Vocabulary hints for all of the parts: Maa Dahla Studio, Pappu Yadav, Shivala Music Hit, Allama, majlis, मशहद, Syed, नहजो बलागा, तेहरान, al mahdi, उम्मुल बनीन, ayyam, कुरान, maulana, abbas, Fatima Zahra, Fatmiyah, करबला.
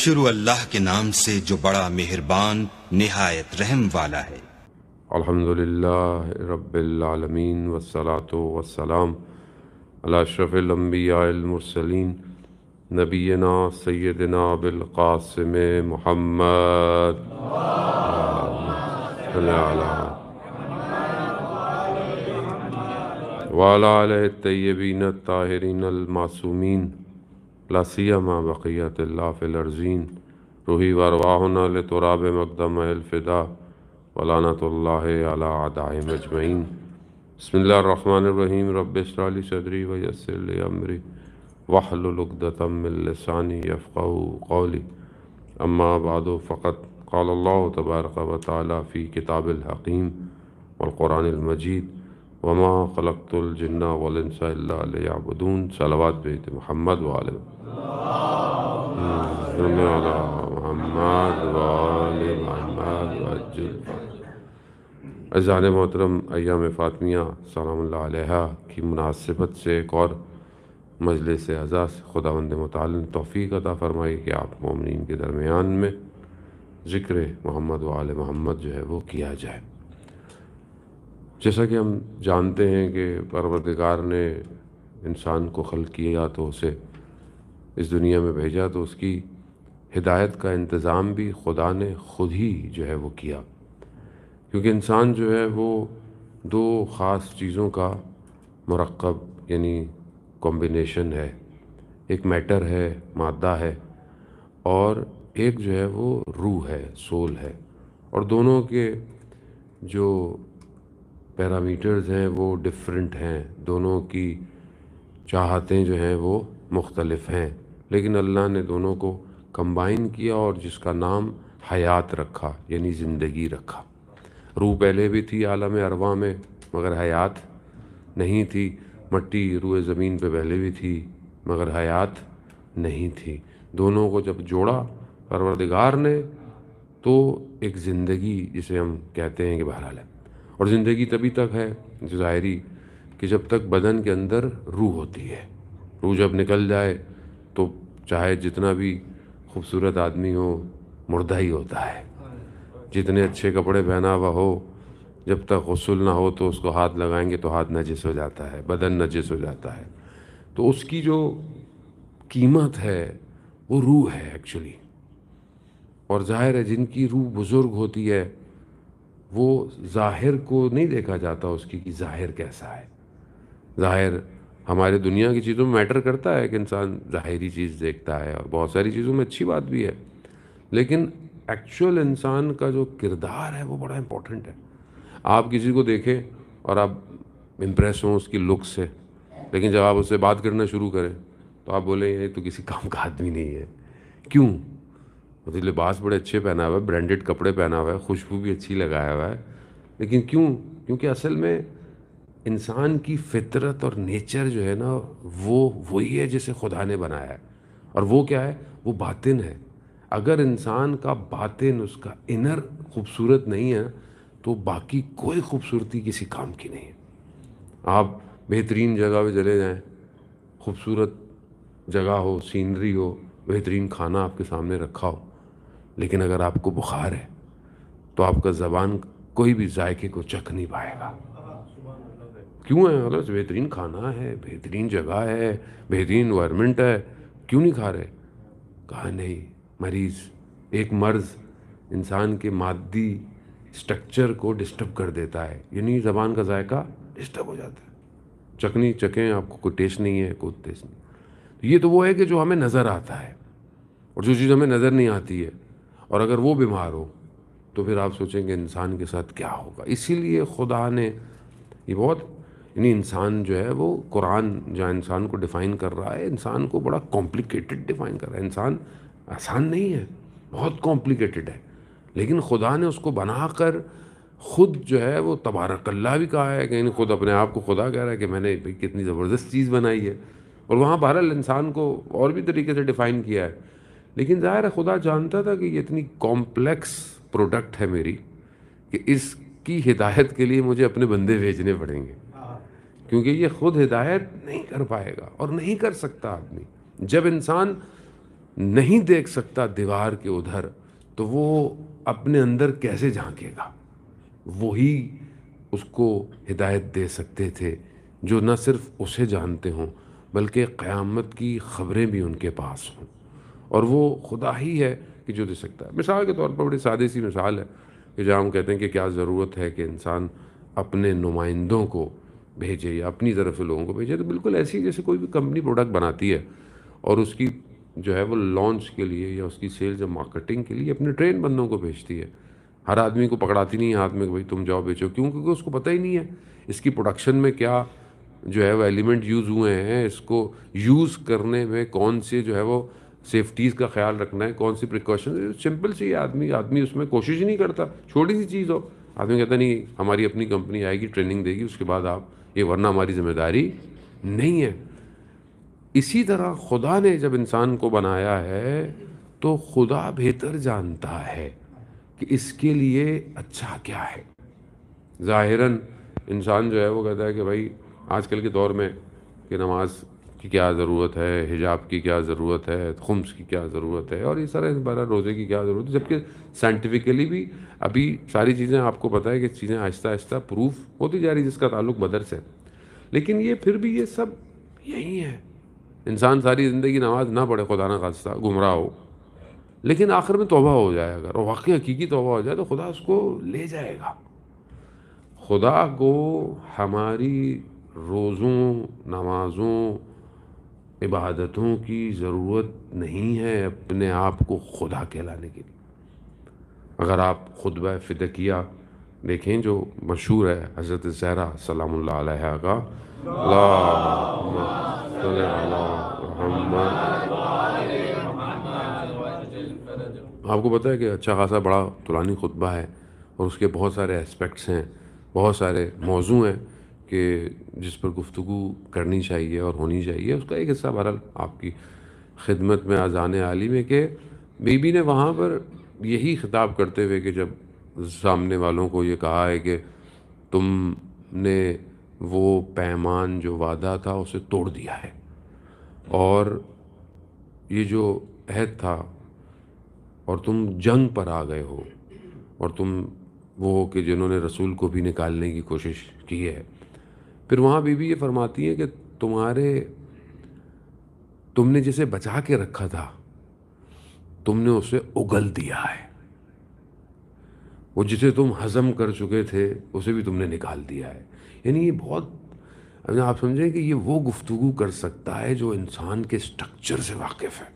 शुरू अल्लाह के नाम से जो बड़ा मेहरबान निहायत रहम वाला है। अल्हम्दुलिल्लाह रब्बिल आलमीन वस्सलातु वस्सलाम अला अशरफिल अंबिया वल मुरसलीन नबीना सय्यदना अबुल कासिम मुहम्मद वाला अलैहि तय्यबीन ताहिरीन अल मासूमीन ला सियमा बक़ियतुल्लाह फ़िल अर्ज़ीन रूही वरवाहुना लितुराब मक़दमहिल फ़िदा वलानतुल्लाह अला अदाइम अजमईन। बिस्मिल्लाहिर्रहमानिर्रहीम रब्बि इश्रह ली सदरी व यस्सिर ली अमरी वहलुल उक़दतम मिन लिसानी यफ़क़हू क़ौली। अम्मा बअदु फ़क़द क़ाल अल्लाहु तबारक व तआला फ़ी किताबिल हक़ीम वल क़ुरानिल मजीद वमा ख़लक़तुल जिन्ना वल इंसा इल्ला लियअबुदून। सलावत बेत मुहम्मद व आले मुहम्मद व आले मुहम्मद वअज्जिल। अज़ान मोहतरम अय्याम फ़ातमिया सलामुल्लाह अलैहा की मुनासिबत से एक और मजलिस अज़ा से खुदावंद मुताल ने तौफ़ीक़ अता फ़रमाई कि आप मोमिनीन के दरमियान में ज़िक्र मोहम्मद व आले मोहम्मद जो है वो किया जाए। जैसा कि हम जानते हैं कि परवरदिगार ने इंसान को खल्क़ किया तो उसे इस दुनिया में भेजा तो उसकी हिदायत का इंतज़ाम भी खुदा ने खुद ही जो है वो किया, क्योंकि इंसान जो है वो दो ख़ास चीज़ों का मरकब यानी कॉम्बिनेशन है। एक मैटर है, मादा है, और एक जो है वो रूह है, सोल है, और दोनों के जो पैरामीटर्स हैं वो डिफरेंट हैं, दोनों की चाहतें जो हैं वो मुख्तलिफ हैं, लेकिन अल्लाह ने दोनों को कंबाइन किया और जिसका नाम हयात रखा यानी ज़िंदगी रखा। रूह पहले भी थी आलम अरवा में मगर हयात नहीं थी, मट्टी रूए ज़मीन पे पहले भी थी मगर हयात नहीं थी। दोनों को जब जोड़ा परवरदिगार ने तो एक ज़िंदगी जिसे हम कहते हैं कि बहरहाल है, और ज़िंदगी तभी तक है जो ज़ाहरी कि जब तक बदन के अंदर रूह होती है। रूह जब निकल जाए तो चाहे जितना भी खूबसूरत आदमी हो मुर्दा ही होता है, जितने अच्छे कपड़े पहना हुआ हो जब तक गुस्ल ना हो तो उसको हाथ लगाएंगे तो हाथ नजिस हो जाता है, बदन नजिस हो जाता है। तो उसकी जो कीमत है वो रूह है एक्चुअली, और ज़ाहिर है जिनकी रूह बुज़ुर्ग होती है वो ज़ाहिर को नहीं देखा जाता उसकी कि ज़ाहिर कैसा है। ज़ाहिर हमारे दुनिया की चीज़ों में मैटर करता है कि इंसान ज़ाहिरी चीज़ देखता है और बहुत सारी चीज़ों में अच्छी बात भी है, लेकिन एक्चुअल इंसान का जो किरदार है वो बड़ा इम्पोर्टेंट है। आप किसी को देखें और आप इम्प्रेस हों उसकी लुक से, लेकिन जब आप उससे बात करना शुरू करें तो आप बोलें ये तो किसी काम का आदमी नहीं है। क्यों? मतलब लिबास बड़े अच्छे पहना हुआ है, ब्रांडेड कपड़े पहना हुआ है, खुशबू भी अच्छी लगाया हुआ है, लेकिन क्यों? क्योंकि असल में इंसान की फितरत और नेचर जो है ना वो वही है जिसे खुदा ने बनाया है, और वो क्या है? वो बातिन है। अगर इंसान का बातिन, उसका इनर खूबसूरत नहीं है तो बाकी कोई खूबसूरती किसी काम की नहीं है। आप बेहतरीन जगह पे चले जाएं, खूबसूरत जगह हो, सीनरी हो, बेहतरीन खाना आपके सामने रखा हो, लेकिन अगर आपको बुखार है तो आपका ज़बान कोई भी जायके को चख नहीं पाएगा। क्यों है? मतलब बेहतरीन खाना है, बेहतरीन जगह है, बेहतरीन एनवायरनमेंट है, क्यों नहीं खा रहे? कहा नहीं, मरीज़, एक मर्ज़ इंसान के मादी स्ट्रक्चर को डिस्टर्ब कर देता है, यानी ज़बान का जायका डिस्टर्ब हो जाता है, चखनी चखें आपको कोई टेस्ट नहीं है, कोई टेस्ट नहीं। ये तो वो है कि जो हमें नज़र आता है, और जो चीज़ हमें नज़र नहीं आती है, और अगर वो बीमार हो तो फिर आप सोचेंगे इंसान के साथ क्या होगा। इसीलिए खुदा ने ये बहुत, यानी इंसान जो है वो कुरान जहाँ इंसान को डिफ़ाइन कर रहा है, इंसान को बड़ा कॉम्प्लिकेटेड डिफ़ाइन कर रहा है। इंसान आसान नहीं है, बहुत कॉम्प्लिकेटेड है, लेकिन खुदा ने उसको बनाकर ख़ुद जो है वो तबारकल्ला भी कहा है, कहीं खुद अपने आप को खुदा कह रहा है कि मैंने भाई कितनी ज़बरदस्त चीज़ बनाई है, और वहाँ बहरहाल इंसान को और भी तरीके से डिफ़ाइन किया है। लेकिन ज़ाहिर है खुदा जानता था कि ये इतनी कॉम्प्लेक्स प्रोडक्ट है मेरी कि इसकी हिदायत के लिए मुझे अपने बंदे भेजने पड़ेंगे, क्योंकि ये खुद हिदायत नहीं कर पाएगा और नहीं कर सकता आदमी। जब इंसान नहीं देख सकता दीवार के उधर तो वो अपने अंदर कैसे झांकेगा। वही उसको हिदायत दे सकते थे जो न सिर्फ उसे जानते हों बल्कि क़यामत की ख़बरें भी उनके पास हों, और वो खुदा ही है कि जो दे सकता है। मिसाल के तौर पर बड़ी सादी सी मिसाल है कि जहाँ हम कहते हैं कि क्या ज़रूरत है कि इंसान अपने नुमाइंदों को भेजे या अपनी तरफ से लोगों को भेजे। तो बिल्कुल ऐसी जैसे कोई भी कंपनी प्रोडक्ट बनाती है और उसकी जो है वो लॉन्च के लिए या उसकी सेल्स या मार्केटिंग के लिए अपने ट्रेन बंदों को भेजती है। हर आदमी को पकड़ाती नहीं है हाथ में कि भाई तुम जाओ बेचो, क्योंकि उसको पता ही नहीं है इसकी प्रोडक्शन में क्या जो है वो एलिमेंट यूज़ हुए हैं, इसको यूज़ करने में कौन से जो है वो सेफ्टीज़ का ख्याल रखना है, कौन सी प्रिकॉशन। सिंपल सी आदमी उसमें कोशिश ही नहीं करता। छोटी सी चीज़ हो आदमी कहता नहीं हमारी अपनी कंपनी आएगी ट्रेनिंग देगी उसके बाद आप ये, वरना हमारी जिम्मेदारी नहीं है। इसी तरह खुदा ने जब इंसान को बनाया है तो खुदा बेहतर जानता है कि इसके लिए अच्छा क्या है। ज़ाहिरन इंसान जो है वो कहता है कि भाई आजकल के दौर में कि नमाज की क्या ज़रूरत है, हिजाब की क्या ज़रूरत है, खुम्स की क्या ज़रूरत है, और ये सारा इस बारह रोज़े की क्या ज़रूरत है, जबकि साइंटिफिकली भी अभी सारी चीज़ें आपको पता है कि चीज़ें आहिस्ता आहिस्ता प्रूफ होती जा रही जिसका ताल्लुक मदरस है। लेकिन ये फिर भी ये सब यही है। इंसान सारी ज़िंदगी नमाज ना पढ़े खुदा ना खास्ता गुमराह हो, लेकिन आखिर में तौबा हो जाए अगर, और वाकई हकीकी तौबा हो जाए तो खुदा उसको ले जाएगा। खुदा को हमारी रोज़ों नमाज़ों इबादतों की ज़रूरत नहीं है अपने आप को खुदा कहलाने के लिए। अगर आप खुतबा फिदकिया देखें जो मशहूर है हज़रत ज़हरा सलामुल्लाह अलैहा का आपको पता है कि अच्छा खासा बड़ा तुरानी खुतबा है और उसके बहुत सारे एस्पेक्ट्स हैं, बहुत सारे मौजू हैं कि जिस पर गुफ्तगू करनी चाहिए और होनी चाहिए। उसका एक हिस्सा बहरहाल आपकी खिदमत में आज़ान आली में कि बीबी ने वहाँ पर यही खिताब करते हुए कि जब सामने वालों को ये कहा है कि तुमने वो पैमान जो वादा था उसे तोड़ दिया है और ये जो अहद था और तुम जंग पर आ गए हो, और तुम वो हो कि जिन्होंने रसूल को भी निकालने की कोशिश की है। फिर वहाँ बीबी ये फरमाती हैं कि तुमने जिसे बचा के रखा था तुमने उसे उगल दिया है, वो जिसे तुम हज़म कर चुके थे उसे भी तुमने निकाल दिया है। यानी ये बहुत आप समझें कि ये वो गुफ्तगू कर सकता है जो इंसान के स्ट्रक्चर से वाकिफ़ है।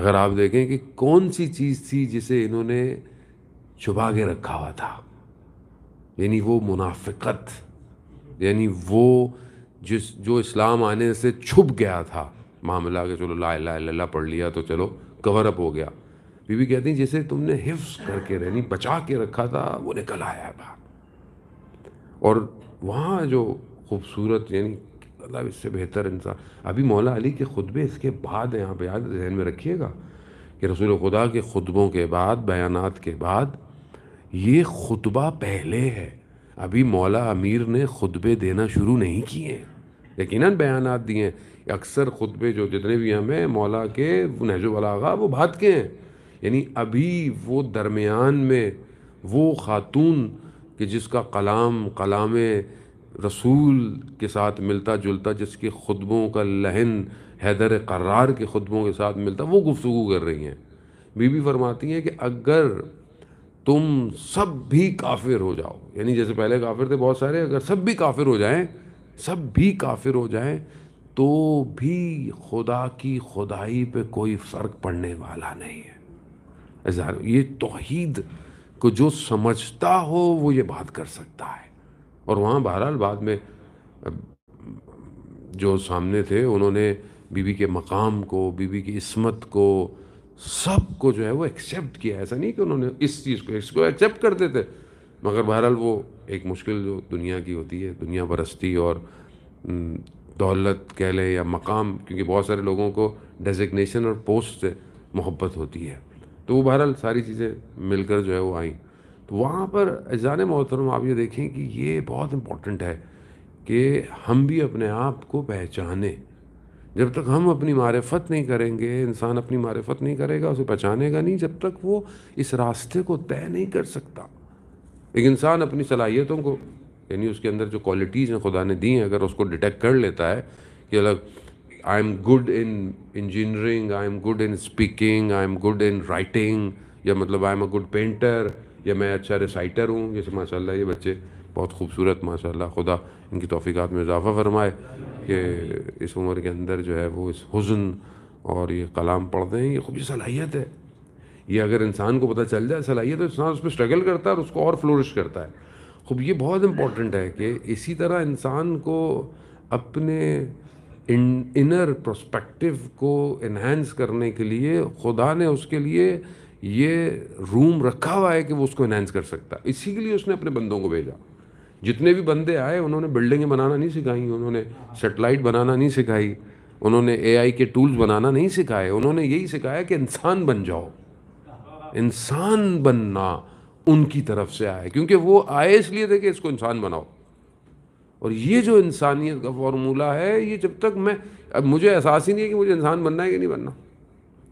अगर आप देखें कि कौन सी चीज़ थी जिसे इन्होंने छुपा के रखा हुआ था, यानी वो मुनाफिकत, यानी वो जो इस्लाम आने से छुप गया था मामला के चलो ला इलाहा इल्लल्लाह पढ़ लिया तो चलो कवर अप हो गया। बीबी कहती है जैसे तुमने हिफ्स करके रहनी बचा के रखा था वो निकल आया बाहर। और वहाँ जो खूबसूरत यानी मतलब इससे बेहतर इंसान अभी मौला अली के खुतबे इसके बाद यहाँ पे याद जहन में रखिएगा कि रसूल खुदा के खुतबों के बाद बयानात के बाद ये खुतबा पहले है। अभी मौला अमीर ने खुतबे देना शुरू नहीं किए, यकीनन बयानात दिए। अक्सर खुतबे जो जितने भी हमें मौला के नहजो बलागा वो भात के हैं, यानी अभी वो दरमियान में वो खातून कि जिसका कलाम कलाम रसूल के साथ मिलता जुलता, जिसके खुतबों का लहन हैदर क़र्रार के खुतबों के साथ मिलता, वो गुफ्तगू कर रही हैं। बीबी फरमाती हैं कि अगर तुम सब भी काफिर हो जाओ, यानी जैसे पहले काफिर थे बहुत सारे, अगर सब भी काफिर हो जाएं तो भी खुदा की खुदाई पे कोई फ़र्क पड़ने वाला नहीं है। ये तौहीद को जो समझता हो वो ये बात कर सकता है। और वहाँ बहरहाल बाद में जो सामने थे उन्होंने बीबी के मकाम को, बीबी की इस्मत को, सब को जो है वो एक्सेप्ट किया। ऐसा नहीं कि उन्होंने इस चीज़ को इसको एक्सेप्ट करते थे, मगर बहरहाल वो एक मुश्किल जो दुनिया की होती है, दुनिया परस्ती और दौलत कह लें या मकाम, क्योंकि बहुत सारे लोगों को डेजिग्नेशन और पोस्ट से मोहब्बत होती है, तो वो बहरहाल सारी चीज़ें मिलकर जो है वो आईं। तो वहाँ पर अज़ान मोहतरम आप ये देखें कि ये बहुत इम्पोर्टेंट है कि हम भी अपने आप को पहचाने। जब तक हम अपनी मारिफत नहीं करेंगे, इंसान अपनी मारिफत नहीं करेगा, उसे पहचानेगा नहीं, जब तक वो इस रास्ते को तय नहीं कर सकता। एक इंसान अपनी सलाहियतों को, यानी उसके अंदर जो क्वालिटीज़ हैं खुदा ने दी हैं, अगर उसको डिटेक्ट कर लेता है कि अलग I am good in engineering, I am good in speaking, I am good in writing, या मतलब I am a good painter, या मैं अच्छा रिसाइटर हूँ। जैसे माशाल्लाह ये बच्चे बहुत खूबसूरत, माशाल्लाह खुदा इनकी तौफीकात में इजाफा फरमाए कि इस उम्र के अंदर जो है वो इस हुस्न और ये कलाम पढ़ते हैं, ये खुद ही सलाहियत है। ये अगर इंसान को पता चल जाए सलाहियत, तो इंसान उस पर स्ट्रगल करता है और उसको और फ्लोरिश करता है। खूब ये बहुत इम्पोर्टेंट है कि इसी तरह इंसान को अपने इनर पर्सपेक्टिव को इन्हेंस करने के लिए खुदा ने उसके लिए ये रूम रखा हुआ है कि वो उसको इन्हेंस कर सकता है। इसी के लिए उसने अपने बंदों को भेजा। जितने भी बंदे आए उन्होंने बिल्डिंगें बनाना नहीं सिखाई, उन्होंने सेटेलाइट बनाना नहीं सिखाई, उन्होंने AI के टूल्स बनाना नहीं सिखाए, उन्होंने यही सिखाया कि इंसान बन जाओ। इंसान बनना उनकी तरफ से आए, क्योंकि वो आए इसलिए थे कि इसको इंसान बनाओ। और ये जो इंसानियत का फार्मूला है, ये जब तक मैं, अब मुझे एहसास ही नहीं है कि मुझे इंसान बनना है कि नहीं बनना।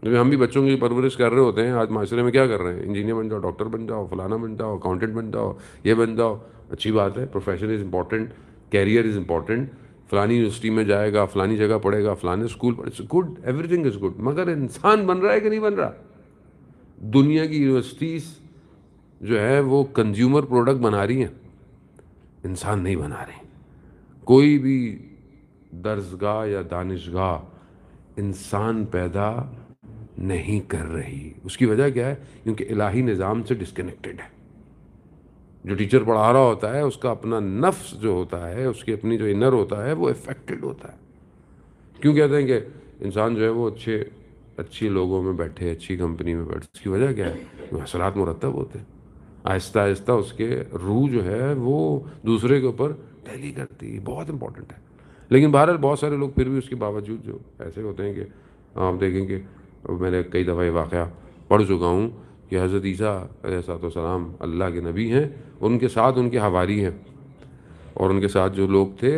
जब हम भी बच्चों की परवरिश कर रहे होते हैं, आज माशरे में क्या कर रहे हैं, इंजीनियर बन जाओ, डॉक्टर बन जाओ, फलाना बन जाओ, अकाउंटेंट बन जाओ, ये बन जाओ। अच्छी बात है, profession is important, career is important, फ़लानी यूनिवर्सिटी में जाएगा, फ़लानी जगह पढ़ेगा, फ़लाने स्कूल पढ़, it's good, everything is good, मगर इंसान बन रहा है कि नहीं बन रहा। दुनिया की यूनिवर्सिटीज़ जो है वो कंज्यूमर प्रोडक्ट बना रही हैं, इंसान नहीं बना रहे। कोई भी दर्सगाह या दानिशगाह इंसान पैदा नहीं कर रही। उसकी वजह क्या है? क्योंकि इलाही निज़ाम से डिस्कनेक्टेड है। जो टीचर पढ़ा रहा होता है उसका अपना नफ्स जो होता है, उसकी अपनी जो इनर होता है, वो अफेक्टेड होता है। क्यों कहते हैं कि इंसान जो है वो अच्छे लोगों में बैठे, अच्छी कंपनी में बैठे, उसकी वजह क्या है? हसलात मुरतब होते हैं, आहिस्ता आहिस्ता उसके रूह जो है वो दूसरे के ऊपर टैली करती है। बहुत इंपॉर्टेंट है। लेकिन बहरहाल बहुत सारे लोग फिर भी उसके बावजूद जो ऐसे होते हैं कि आप देखेंगे, मैंने कई दफ़ा ये वाक़या पढ़ चुका हूँ कि हज़रत ईसा अलैहिस्सलाम अल्लाह के नबी हैं, उनके साथ उनके हवारी हैं, और उनके साथ जो लोग थे,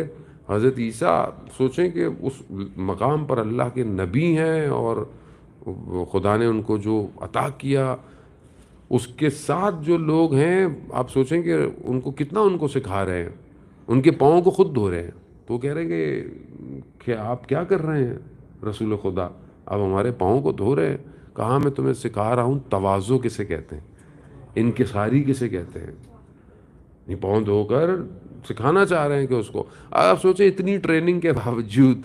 हज़रत ईसा सोचें कि उस मकाम पर अल्लाह के नबी हैं और खुदा ने उनको जो अता किया, उसके साथ जो लोग हैं आप सोचें कि उनको कितना उनको सिखा रहे हैं, उनके पाँव को खुद धो रहे हैं। तो कह रहे हैं कि आप क्या कर रहे हैं रसूल खुदा, आप हमारे पाँव को धो रहे हैं। कहाँ मैं तुम्हें सिखा रहा हूँ तवाज़ो किसे कहते हैं, इनकिसारी किसे कहते हैं। ये पाँव धोकर सिखाना चाह रहे हैं कि उसको। आप सोचें इतनी ट्रेनिंग के बावजूद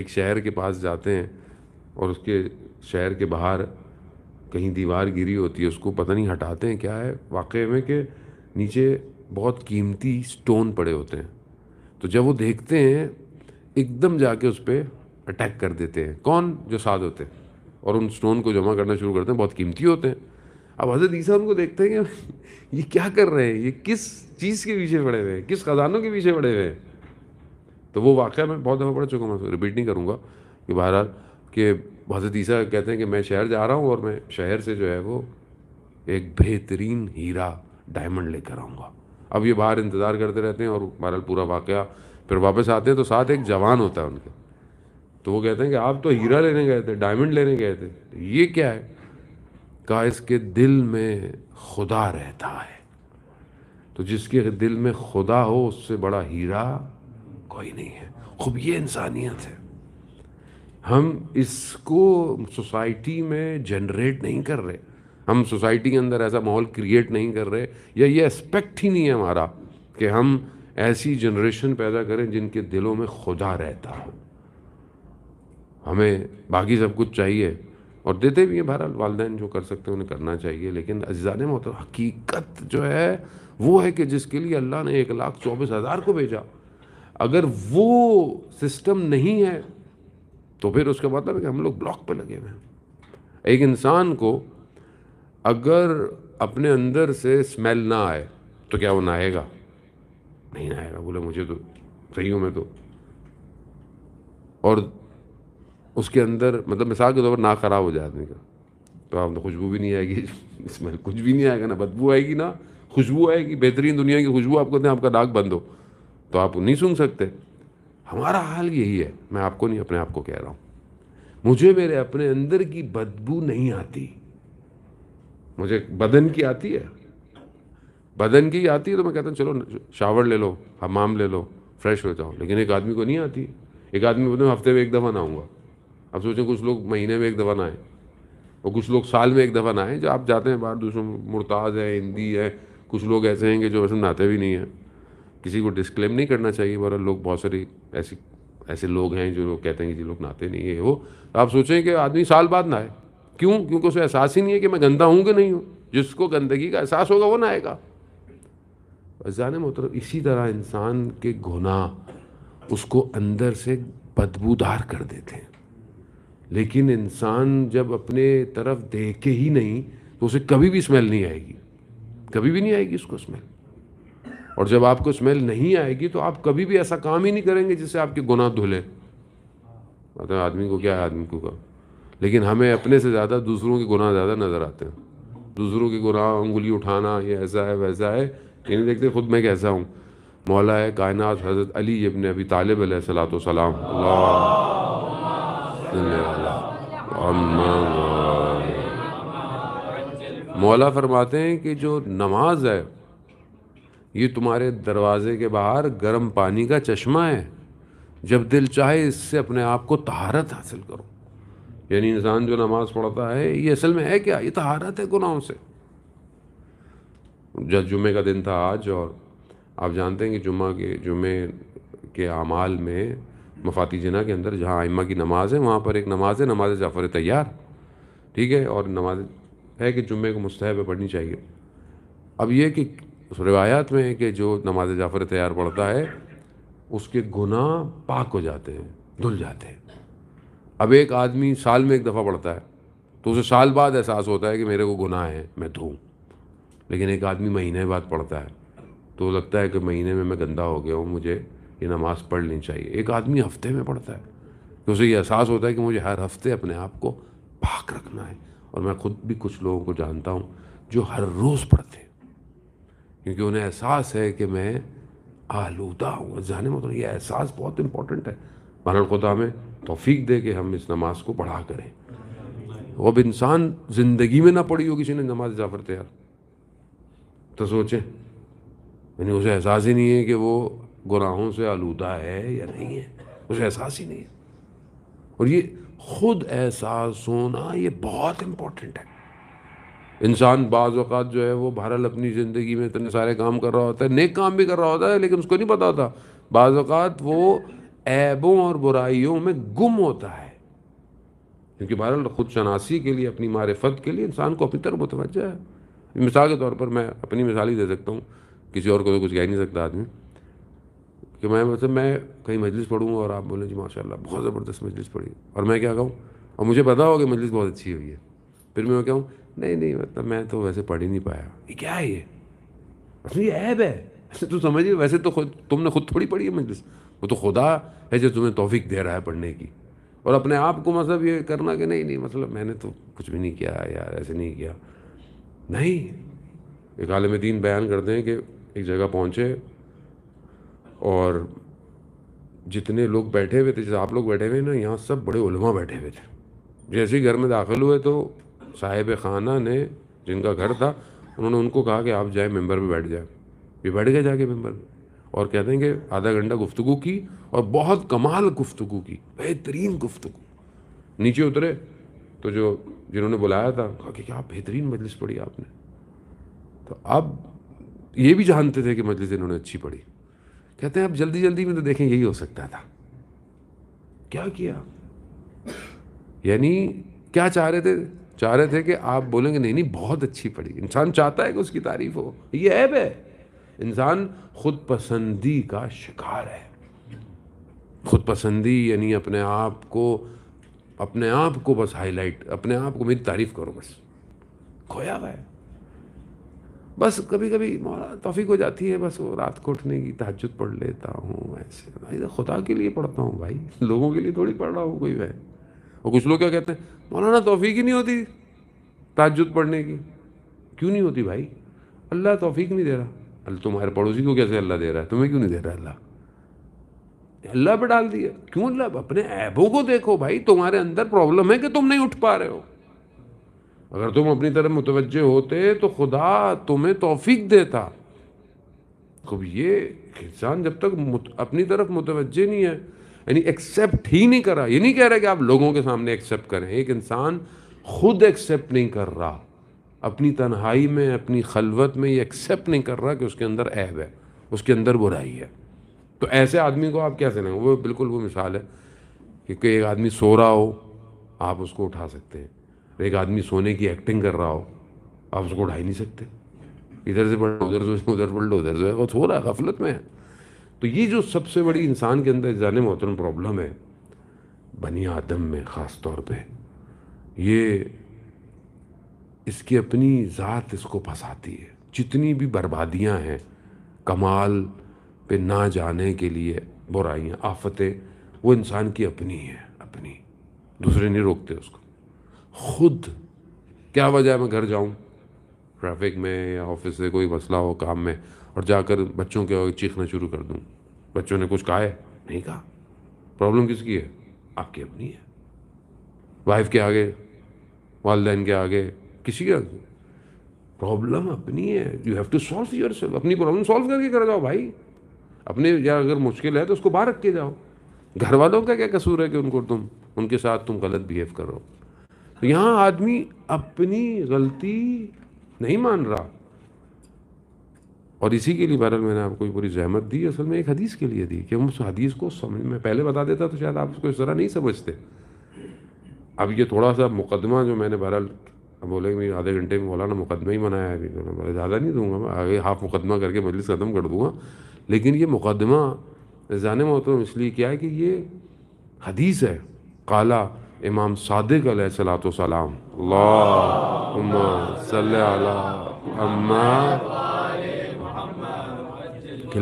एक शहर के पास जाते हैं और उसके शहर के बाहर कहीं दीवार गिरी होती है, उसको पता नहीं हटाते हैं क्या है। वाकई में कि नीचे बहुत कीमती स्टोन पड़े होते हैं, तो जब वो देखते हैं एकदम जाके उस पर अटैक कर देते हैं। कौन? जो साथ होते हैं, और उन स्टोन को जमा करना शुरू करते हैं, बहुत कीमती होते हैं। अब हज़रत ईसा उनको देखते हैं कि ये क्या कर रहे हैं, ये किस चीज़ के पीछे पड़े हुए हैं, किस खजानों के पीछे पड़े हुए हैं। तो वो वाक़या मैं बहुत दफ़ा पढ़ चुका हूँ, मैं रिपीट नहीं करूँगा कि बहरहाल कि हज़रत ईसा कहते हैं कि मैं शहर जा रहा हूँ और मैं शहर से जो है वो एक बेहतरीन हीरा डायमंड लेकर आऊँगा। अब ये बाहर इंतज़ार करते रहते हैं और बहरहाल पूरा वाक़या, फिर वापस आते हैं तो साथ एक जवान होता है उनके। तो वो कहते हैं कि आप तो हीरा लेने गए थे, डायमंड लेने गए थे, तो ये क्या है? कहा इसके दिल में खुदा रहता है, तो जिसके दिल में खुदा हो उससे बड़ा हीरा कोई नहीं है। खूब ये इंसानियत है, हम इसको सोसाइटी में जनरेट नहीं कर रहे, हम सोसाइटी के अंदर ऐसा माहौल क्रिएट नहीं कर रहे, या ये एस्पेक्ट ही नहीं है हमारा कि हम ऐसी जनरेशन पैदा करें जिनके दिलों में खुदा रहता हो। हमें बाकी सब कुछ चाहिए और देते भी हैं, बहरहाल वालिदैन जो कर सकते हैं उन्हें करना चाहिए, लेकिन अज़ीज़ान मोहतरम हकीकत जो है वो है कि जिसके लिए अल्लाह ने 1,24,000 को भेजा, अगर वो सिस्टम नहीं है तो फिर उसका मतलब है कि हम लोग ब्लॉक पर लगे हुए हैं। एक इंसान को अगर अपने अंदर से स्मेल ना आए तो क्या वो नहाएगा? नहीं नहाएगा, बोले मुझे तो सही हूँ मैं तो। और उसके अंदर मतलब मिसाल के तौर पर ना ख़राब हो जाए आदमी का, तो आप तो खुशबू भी नहीं आएगी, स्मेल कुछ भी नहीं आएगा, ना बदबू आएगी ना खुशबू आएगी। बेहतरीन दुनिया की खुशबू आपको दें, आपका नाक बंद हो तो आप नहीं सुन सकते। हमारा हाल यही है, मैं आपको नहीं अपने आप को कह रहा हूँ। मुझे मेरे अपने अंदर की बदबू नहीं आती, मुझे बदन की आती है, बदन की आती है तो मैं कहता हूँ चलो शावर ले लो, हमाम ले लो, फ्रेश हो जाओ। लेकिन एक आदमी को नहीं आती, एक आदमी बोलते मैं हफ्ते में एक दफ़ा नहाऊंगा। अब सोचें कुछ लोग महीने में एक दफ़ा नहाएं और कुछ लोग साल में एक दफ़ा नहाएं। जो आप जाते हैं बाहर, दूसरों मुर्ताज है, हिंदी है, कुछ लोग ऐसे हैं कि जो वैसे नहाते भी नहीं हैं। किसी को डिस्क्लेम नहीं करना चाहिए, पर लोग बहुत सारी ऐसे लोग हैं जो लोग कहते हैं कि जी लोग नहाते नहीं है वो। तो आप सोचें कि आदमी साल बाद नहाए, क्यों? क्योंकि उसे एहसास ही नहीं है कि मैं गंदा हूँ कि नहीं हूँ। जिसको गंदगी का एहसास होगा वो नहाएगा। जाने मतलब इसी तरह इंसान के गुनाह उसको अंदर से बदबूदार कर देते हैं, लेकिन इंसान जब अपने तरफ देखे ही नहीं तो उसे कभी भी स्मेल नहीं आएगी, कभी भी नहीं आएगी उसको स्मेल। और जब आपको स्मेल नहीं आएगी तो आप कभी भी ऐसा काम ही नहीं करेंगे जिससे आपके गुनाह धुले। मतलब आदमी को क्या है, आदमी को काम, लेकिन हमें अपने से ज़्यादा दूसरों के गुनाह ज़्यादा नज़र आते हैं। दूसरों के गुनाह, उंगली उठाना, ये ऐसा है वैसा है, ये नहीं देखते ख़ुद मैं कैसा हूँ। मौला है कायनात हज़रत अली इब्न अबी तालिब अलैहिस्सलातु वस्सलाम, मौला फरमाते हैं कि जो नमाज है ये तुम्हारे दरवाज़े के बाहर गर्म पानी का चश्मा है, जब दिल चाहे इससे अपने आप को तहारत हासिल करो। यानी इंसान जो नमाज पढ़ता है ये असल में है क्या, ये तहारत है गुनाहों से। जब जुम्मे का दिन था आज, और आप जानते हैं कि जुम्मे के आमाल में मफाती जना के अंदर जहाँ आइम्मा की नमाज है वहाँ पर एक नमाज है, नमाज जाफ़र तैयार, ठीक है। और नमाज है कि जुम्मे को मुस्तहब है, पढ़नी चाहिए। अब यह कि उस रिवायात में है कि जो नमाज जाफ़र तैयार पढ़ता है उसके गुनाह पाक हो जाते हैं, धुल जाते हैं। अब एक आदमी साल में एक दफ़ा पढ़ता है तो उसे साल बाद एहसास होता है कि मेरे को गुनाह है, मैं धूँ। लेकिन एक आदमी महीने बाद पढ़ता है तो लगता है कि महीने में मैं गंदा हो गया हूँ, मुझे ये नमाज़ पढ़ लेनी चाहिए। एक आदमी हफ्ते में पढ़ता है तो उसे ये एहसास होता है कि मुझे हर हफ्ते अपने आप को पाक रखना है। और मैं ख़ुद भी कुछ लोगों को जानता हूँ जो हर रोज़ पढ़ते हैं, क्योंकि उन्हें एहसास है कि मैं आलूदा हूँ। जाने मतलब ये एहसास बहुत इम्पोर्टेंट है। बहरहाल खुदा में तौफीक दे कि हम इस नमाज़ को पढ़ा करें। अब इंसान ज़िंदगी में ना पढ़ी हो किसी ने नमाज जाफ़र तैयार, तो सोचें, यानी उसे एहसास ही नहीं है कि वो गुनाहों से आलूदा है या नहीं है, उसे एहसास ही नहीं है। और ये ख़ुद एहसास होना ये बहुत इम्पोर्टेंट है। इंसान बाज़ औक़ात जो है वो बहरहाल अपनी ज़िंदगी में इतने सारे काम कर रहा होता है, नेक काम भी कर रहा होता है, लेकिन उसको नहीं पता होता। बाज़ औक़ात वो ऐबों और बुराइयों में गुम होता है, क्योंकि बहरहाल ख़ुद शनासी के लिए, अपनी मारिफत के लिए इंसान को अपनी तरफ मुतवज्जह है। मिसाल के तौर पर मैं अपनी मिसाल ही दे सकता हूँ, किसी और को तो कुछ कह नहीं सकता आदमी। कि मैं कहीं मजलिस पढ़ूँ और आप बोलें जी माशाल्लाह बहुत ज़बरदस्त मजलिस पढ़ी, और मैं क्या कहूँ, और मुझे पता हो कि मजलिस बहुत अच्छी हुई है, फिर मैं कहूँ नहीं मतलब मैं तो वैसे पढ़ ही नहीं पाया। ये क्या है, ये असल ये ऐब है। ऐसे तो समझिए, वैसे तो खुद तुमने खुद थोड़ी पढ़ी है मजलिस, वो तो खुदा है जो तुम्हें तौफीक दे रहा है पढ़ने की। और अपने आप को मतलब ये करना कि नहीं मतलब मैंने तो कुछ भी नहीं किया यार, ऐसे नहीं किया। नहीं, एक आलिम दीन बयान करते हैं कि एक जगह पहुँचे और जितने लोग बैठे हुए थे, जैसे आप लोग बैठे हुए ना, यहाँ सब बड़े उलमा बैठे हुए थे। जैसे ही घर में दाखिल हुए तो साहिब खाना ने, जिनका घर था, उन्होंने उनको कहा कि आप जाए मेंबर में बैठ जाए। ये बैठ गए जाके मेंबर में, और कहते हैं कि आधा घंटा गुफ्तगू की और बहुत कमाल गुफ्तगू की, बेहतरीन गुफ्तगू। नीचे उतरे तो जो जिन्होंने बुलाया था कहा कि क्या बेहतरीन मजलिस पढ़ी आपने। तो अब ये भी जानते थे कि मजलिस इन्होंने अच्छी पढ़ी। कहते हैं अब जल्दी जल्दी में तो देखें यही हो सकता था, क्या किया। यानी क्या चाह रहे थे, चाह रहे थे कि आप बोलेंगे नहीं बहुत अच्छी पढ़ी। इंसान चाहता है कि उसकी तारीफ हो, ये ऐब है। इंसान खुद पसंदी का शिकार है। खुद पसंदी यानी अपने आप को बस हाईलाइट, अपने आप को मेरी तारीफ़ करो, बस खोया हुआ है। बस कभी कभी मौला तौफीक हो जाती है, बस वो रात को उठने की तहज्जुद पढ़ लेता हूँ। ऐसे भाई तो खुदा के लिए पढ़ता हूँ भाई, लोगों के लिए थोड़ी पढ़ रहा हूँ कोई भाई। और कुछ लोग क्या कहते हैं मौलाना तौफीक ही नहीं होती तहज्जुद पढ़ने की। क्यों नहीं होती भाई, अल्लाह तौफीक नहीं दे रहा। तुम्हारे पड़ोसी को कैसे अल्लाह दे रहा है, तुम्हें क्यों नहीं दे रहा अल्लाह। हल्ला पर डाल दिया। क्यों हल्ला? अपने ऐबों को देखो भाई, तुम्हारे अंदर प्रॉब्लम है कि तुम नहीं उठ पा रहे हो। अगर तुम अपनी तरफ मुतवज्जे होते तो खुदा तुम्हें तौफीक देता। तो ये इंसान जब तक अपनी तरफ मुतवज्जे नहीं है, यानी एक्सेप्ट ही नहीं करा, ये नहीं कह रहा कि आप लोगों के सामने एक्सेप्ट करें, एक इंसान खुद एक्सेप्ट नहीं कर रहा, अपनी तन्हाई में, अपनी खलवत में ये एक्सेप्ट नहीं कर रहा कि उसके अंदर ऐब है, उसके अंदर बुराई है, तो ऐसे आदमी को आप कैसे लेंगे? वो बिल्कुल वो मिसाल है कि एक आदमी सो रहा हो, आप उसको उठा सकते हैं, एक आदमी सोने की एक्टिंग कर रहा हो, आप उसको उठा ही नहीं सकते, इधर से पढ़ उधर से, उधर पढ़ लो उधर से, वो सो रहा है, गफलत में है। तो ये जो सबसे बड़ी इंसान के अंदर जाने मोहतरम प्रॉब्लम है बनी आदम में ख़ास तौर पे, ये इसकी अपनी ज़ात इसको फंसाती है। जितनी भी बर्बादियां हैं कमाल पे ना जाने के लिए, बुराइयां, आफतें, वो इंसान की अपनी है, अपनी, दूसरे नहीं रोकते उसको, खुद। क्या वजह है मैं घर जाऊं ट्रैफिक में या ऑफिस से कोई मसला हो काम में और जाकर बच्चों के चीखना शुरू कर दूं, बच्चों ने कुछ कहा है? नहीं कहा। प्रॉब्लम किसकी है? आपकी अपनी है। वाइफ के आगे, वालदैन के आगे, किसी के आगे, प्रॉब्लम अपनी है। You have to solve yourself. अपनी प्रॉब्लम सॉल्व करके कर जाओ भाई अपने, या अगर मुश्किल है तो उसको बाहर रख के जाओ। घर वालों का क्या कसूर है कि उनको तुम, उनके साथ तुम गलत बिहेव कर रहे हो? तो यहाँ आदमी अपनी गलती नहीं मान रहा, और इसी के लिए बहरहाल मैंने आपको पूरी जहमत दी, असल में एक हदीस के लिए दी कि हम उस हदीस को समझ में पहले बता देता तो शायद आप उसको इस तरह नहीं समझते। अब ये थोड़ा सा मुकदमा जो मैंने बहरहाल बोले मैं आधे घंटे में मौलाना मुकदमा ही बनाया है, अभी मैं ज़्यादा नहीं दूंगा, मैं आगे हाफ मुकदमा करके मजलिस ख़त्म कर दूंगा। लेकिन ये मुकदमा जाने मोहतरम इसलिए क्या है कि ये हदीस है काला इमाम सादिक़ अलैहिस्सलातु वस्सलाम, अल्लाहुम्मा सल्ली अला मुहम्मद,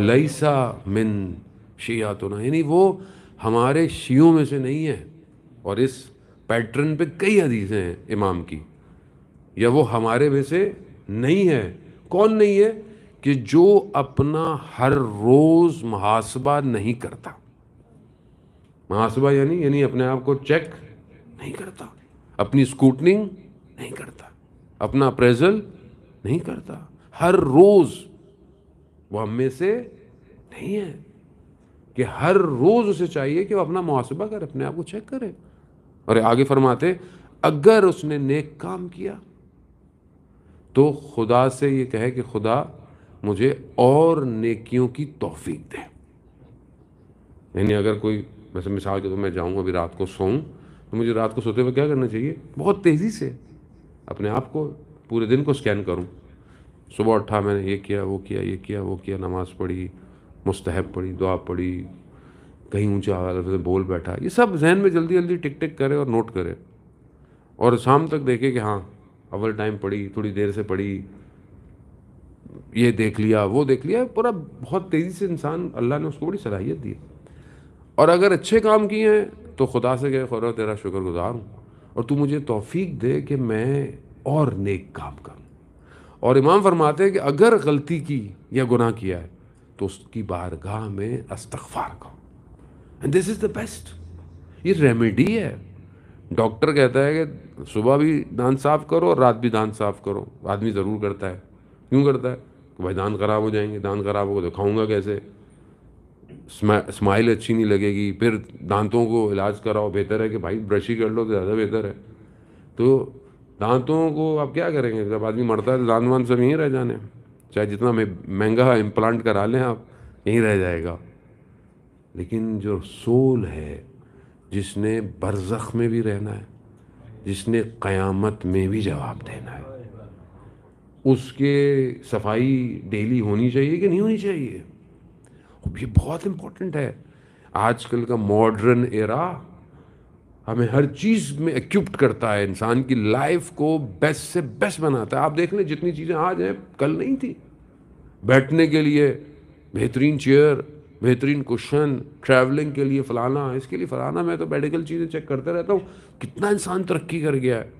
लैसा मिन शियातुना, यानी वो हमारे शियों में से नहीं है। और इस पैटर्न पे कई हदीसें हैं इमाम की, या वो हमारे में से नहीं है। कौन नहीं है? कि जो अपना हर रोज़ मुहासबा नहीं करता, मुहासबा यानी अपने आप को चेक नहीं करता, अपनी स्कूटनिंग नहीं करता, अपना अप्रेजल नहीं करता, हर रोज़ वह हम में से नहीं है। कि हर रोज़ उसे चाहिए कि वह अपना मुहासबा करे, अपने आप को चेक करे। और आगे फरमाते अगर उसने नेक काम किया तो खुदा से ये कहे कि खुदा मुझे और नेकियों की तौफीक दे। यानी अगर कोई वैसे मिसाल के तो मैं जाऊँगा अभी रात को सोऊं तो मुझे रात को सोते हुए क्या करना चाहिए? बहुत तेज़ी से अपने आप को पूरे दिन को स्कैन करूं। सुबह उठा, मैंने ये किया वो किया, ये किया वो किया, नमाज पढ़ी, मुस्तहब पढ़ी, दुआ पढ़ी, कहीं ऊंचा बोल बैठा, ये सब जहन में जल्दी जल्दी टिक टिक करे और नोट करे। और शाम तक देखे कि हाँ अव्वल टाइम पढ़ी, थोड़ी देर से पढ़ी, ये देख लिया वो देख लिया, पूरा बहुत तेज़ी से इंसान, अल्लाह ने उसको बड़ी सलाहियत दी। और अगर अच्छे काम किए हैं तो खुदा से कहे खुदा तेरा शुक्रगुजार हूँ और तू मुझे तौफीक दे कि मैं और नेक काम करूँ। और इमाम फरमाते हैं कि अगर गलती की या गुनाह किया है तो उसकी बारगाह में इस्तग़फ़ार करो। And this is the best, ये रेमेडी है। डॉक्टर कहता है कि सुबह भी दांत साफ़ करो और रात भी दांत साफ़ करो। आदमी ज़रूर करता है। क्यों करता है? कि भाई दांत ख़राब हो जाएंगे, दांत ख़राब होगा तो खाऊँगा कैसे, स्माइल अच्छी नहीं लगेगी, फिर दांतों को इलाज कराओ, बेहतर है कि भाई ब्रश ही कर लो तो ज़्यादा बेहतर है। तो दांतों को आप क्या करेंगे? जब आदमी मरता है तो दांत वान सब यहीं रह जाने, चाहे जितना महंगा इम्प्लांट करा लें आप, यहीं रह जाएगा। लेकिन जो सोल है, जिसने बरज़ख में भी रहना है, जिसने क़यामत में भी जवाब देना है, उसके सफाई डेली होनी चाहिए कि नहीं होनी चाहिए? ये बहुत इम्पोर्टेंट है। आजकल का मॉडर्न एरा हमें हर चीज़ में इक्विप्ड करता है, इंसान की लाइफ को बेस्ट से बेस्ट बनाता है। आप देख लें जितनी चीज़ें आज हैं कल नहीं थी। बैठने के लिए बेहतरीन चेयर, बेहतरीन कुशन, ट्रैवलिंग के लिए फ़लाना, इसके लिए फ़लाना। मैं तो मेडिकल चीज़ें चेक करते रहता हूँ, कितना इंसान तरक्की कर गया है,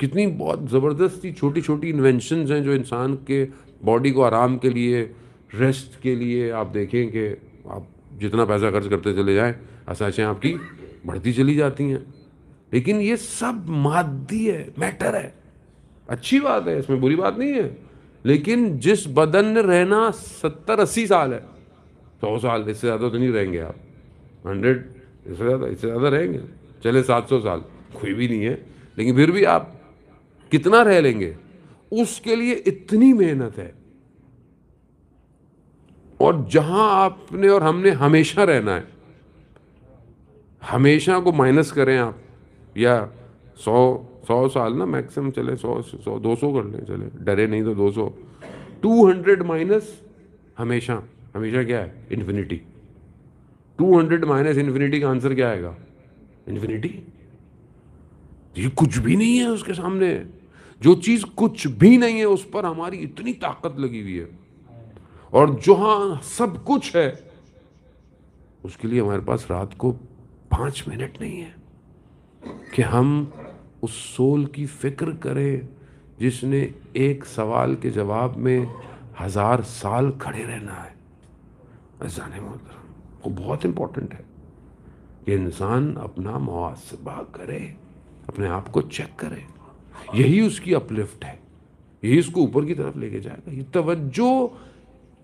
कितनी बहुत ज़बरदस्ती छोटी छोटी इन्वेंशनस हैं जो इंसान के बॉडी को आराम के लिए, रेस्ट के लिए। आप देखें कि आप जितना पैसा खर्च करते चले जाए आसाइशें आपकी बढ़ती चली जाती हैं। लेकिन ये सब मादी है, मैटर है, अच्छी बात है, इसमें बुरी बात नहीं है। लेकिन जिस बदन में रहना 70-80 साल है, 100 साल, इससे ज़्यादा तो नहीं रहेंगे आप, 100 इससे ज़्यादा रहेंगे, चले 700 साल, कोई भी नहीं है। लेकिन फिर भी आप कितना रह लेंगे, उसके लिए इतनी मेहनत है। और जहां आपने और हमने हमेशा रहना है, हमेशा को माइनस करें आप, या 100 साल ना मैक्सिमम, चले 100 200 कर लें, चले डरे नहीं तो 200, 200 माइनस हमेशा। हमेशा क्या है? इन्फिनिटी। 200 माइनस इन्फिनिटी का आंसर क्या आएगा? इन्फिनिटी। ये कुछ भी नहीं है उसके सामने। जो चीज़ कुछ भी नहीं है उस पर हमारी इतनी ताकत लगी हुई है, और जहाँ सब कुछ है उसके लिए हमारे पास रात को 5 मिनट नहीं है कि हम उस सोल की फिक्र करें जिसने एक सवाल के जवाब में 1000 साल खड़े रहना है। अज़ान मोहतरम, वो बहुत इम्पोर्टेंट है कि इंसान अपना मुहासबा करे, अपने आप को चेक करे। यही उसकी अपलिफ्ट है, यही उसको ऊपर की तरफ लेके जाएगा। ये तवज्जो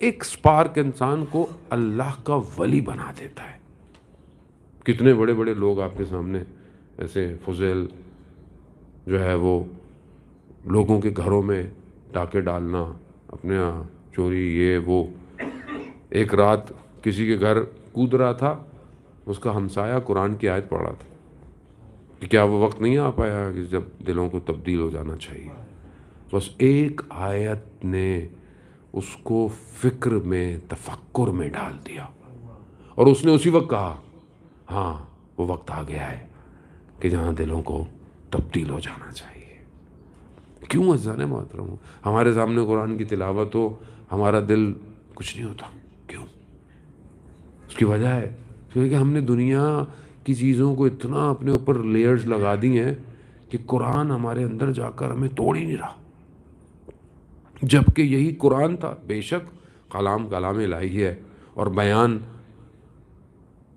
एक स्पार्क इंसान को अल्लाह का वली बना देता है। कितने बड़े बड़े लोग आपके सामने ऐसे फुज़ेल जो है वो लोगों के घरों में डाके डालना, अपने चोरी, ये वो। एक रात किसी के घर कूद रहा था, उसका हमसाया कुरान की आयत पढ़ रहा था कि क्या वो वक्त नहीं आ पाया कि जब दिलों को तब्दील हो जाना चाहिए। बस एक आयत ने उसको फिक्र में, तफक्कुर में डाल दिया, और उसने उसी वक्त कहा हाँ वो वक्त आ गया है कि जहाँ दिलों को तब्दील हो जाना चाहिए। क्यों अज़ान मोहतरम, हमारे सामने कुरान की तिलावत हो, हमारा दिल कुछ नहीं होता? क्यों? उसकी वजह है क्योंकि हमने दुनिया की चीज़ों को इतना अपने ऊपर लेयर्स लगा दी हैं कि कुरान हमारे अंदर जाकर हमें तोड़ ही नहीं रहा। जबकि यही कुरान था, बेशक कलाम कलाम इलाही है और बयान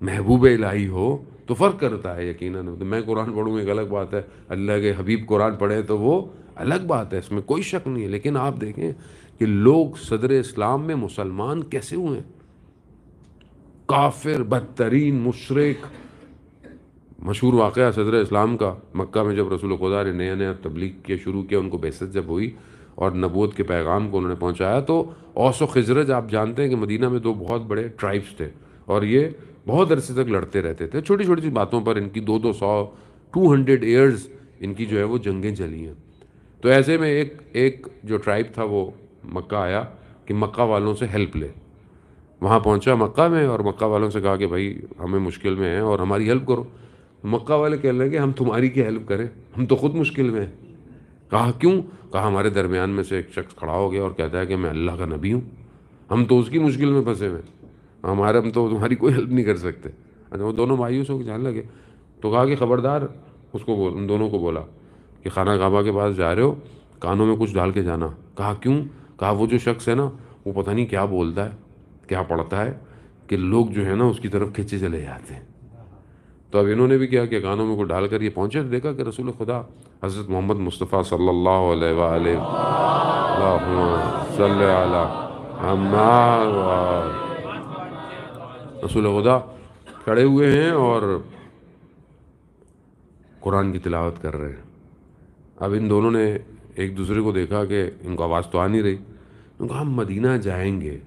महबूब इलाही हो तो फ़र्क करता है यकीनन। तो मैं कुरान पढ़ूँ एक अलग बात है, अल्लाह के हबीब कुरान पढ़े तो वो अलग बात है, इसमें कोई शक नहीं है। लेकिन आप देखें कि लोग सदर इस्लाम में मुसलमान कैसे हुए, काफिर, बदतरीन, मुशरिक। मशहूर वाक़या सदर इस्लाम का, मक्का में जब रसूल खुदा ने नया नया तबलीग किया, शुरू किया, उनको बेइज्जत जब हुई और नबूवत के पैगाम को उन्होंने पहुंचाया, तो औस व खजरज, आप जानते हैं कि मदीना में 2 बहुत बड़े ट्राइब्स थे और ये बहुत अरसे तक लड़ते रहते थे। छोटी छोटी सी बातों पर इनकी 200 ईयर्स इनकी जो है वो जंगें चली हैं। तो ऐसे में एक जो ट्राइब था वो मक्का आया कि मक्का वालों से हेल्प ले। वहाँ पहुँचा मक्का में और मक्का वालों से कहा कि भाई हमें मुश्किल में है और हमारी हेल्प करो। मक्का वाले कह रहे हैं कि हम तुम्हारी क्या हेल्प करें, हम तो ख़ुद मुश्किल में हैं। कहा क्यों? कहा हमारे दरमियान में से एक शख्स खड़ा हो गया और कहता है कि मैं अल्लाह का नबी हूँ, हम तो उसकी मुश्किल में फंसे हुए, हमारे हम तो तुम्हारी कोई हेल्प नहीं कर सकते। अच्छा, वो दोनों मायूस होकर जाने लगे। तो कहा कि ख़बरदार, उसको बोल, उन दोनों को बोला कि खाना काबा के पास जा रहे हो, कानों में कुछ डाल के जाना। कहा क्यों? कहा वो जो शख्स है ना वो पता नहीं क्या बोलता है, क्या पढ़ता है कि लोग जो है ना उसकी तरफ खींचे चले जाते हैं। तो अब इन्होंने भी क्या किया, कानों में को डालकर ये पहुँचे, तो देखा कि रसूल खुदा हज़रत मोहम्मद मुस्तफ़ा सल्लल्लाहु अलैहि व आलिहि वसल्लम, रसूल खुदा खड़े हुए हैं और कुरान की तिलावत कर रहे हैं। अब इन दोनों ने एक दूसरे को देखा कि इनको आवाज़ तो आ नहीं रही। उनको हम मदीना जाएंगे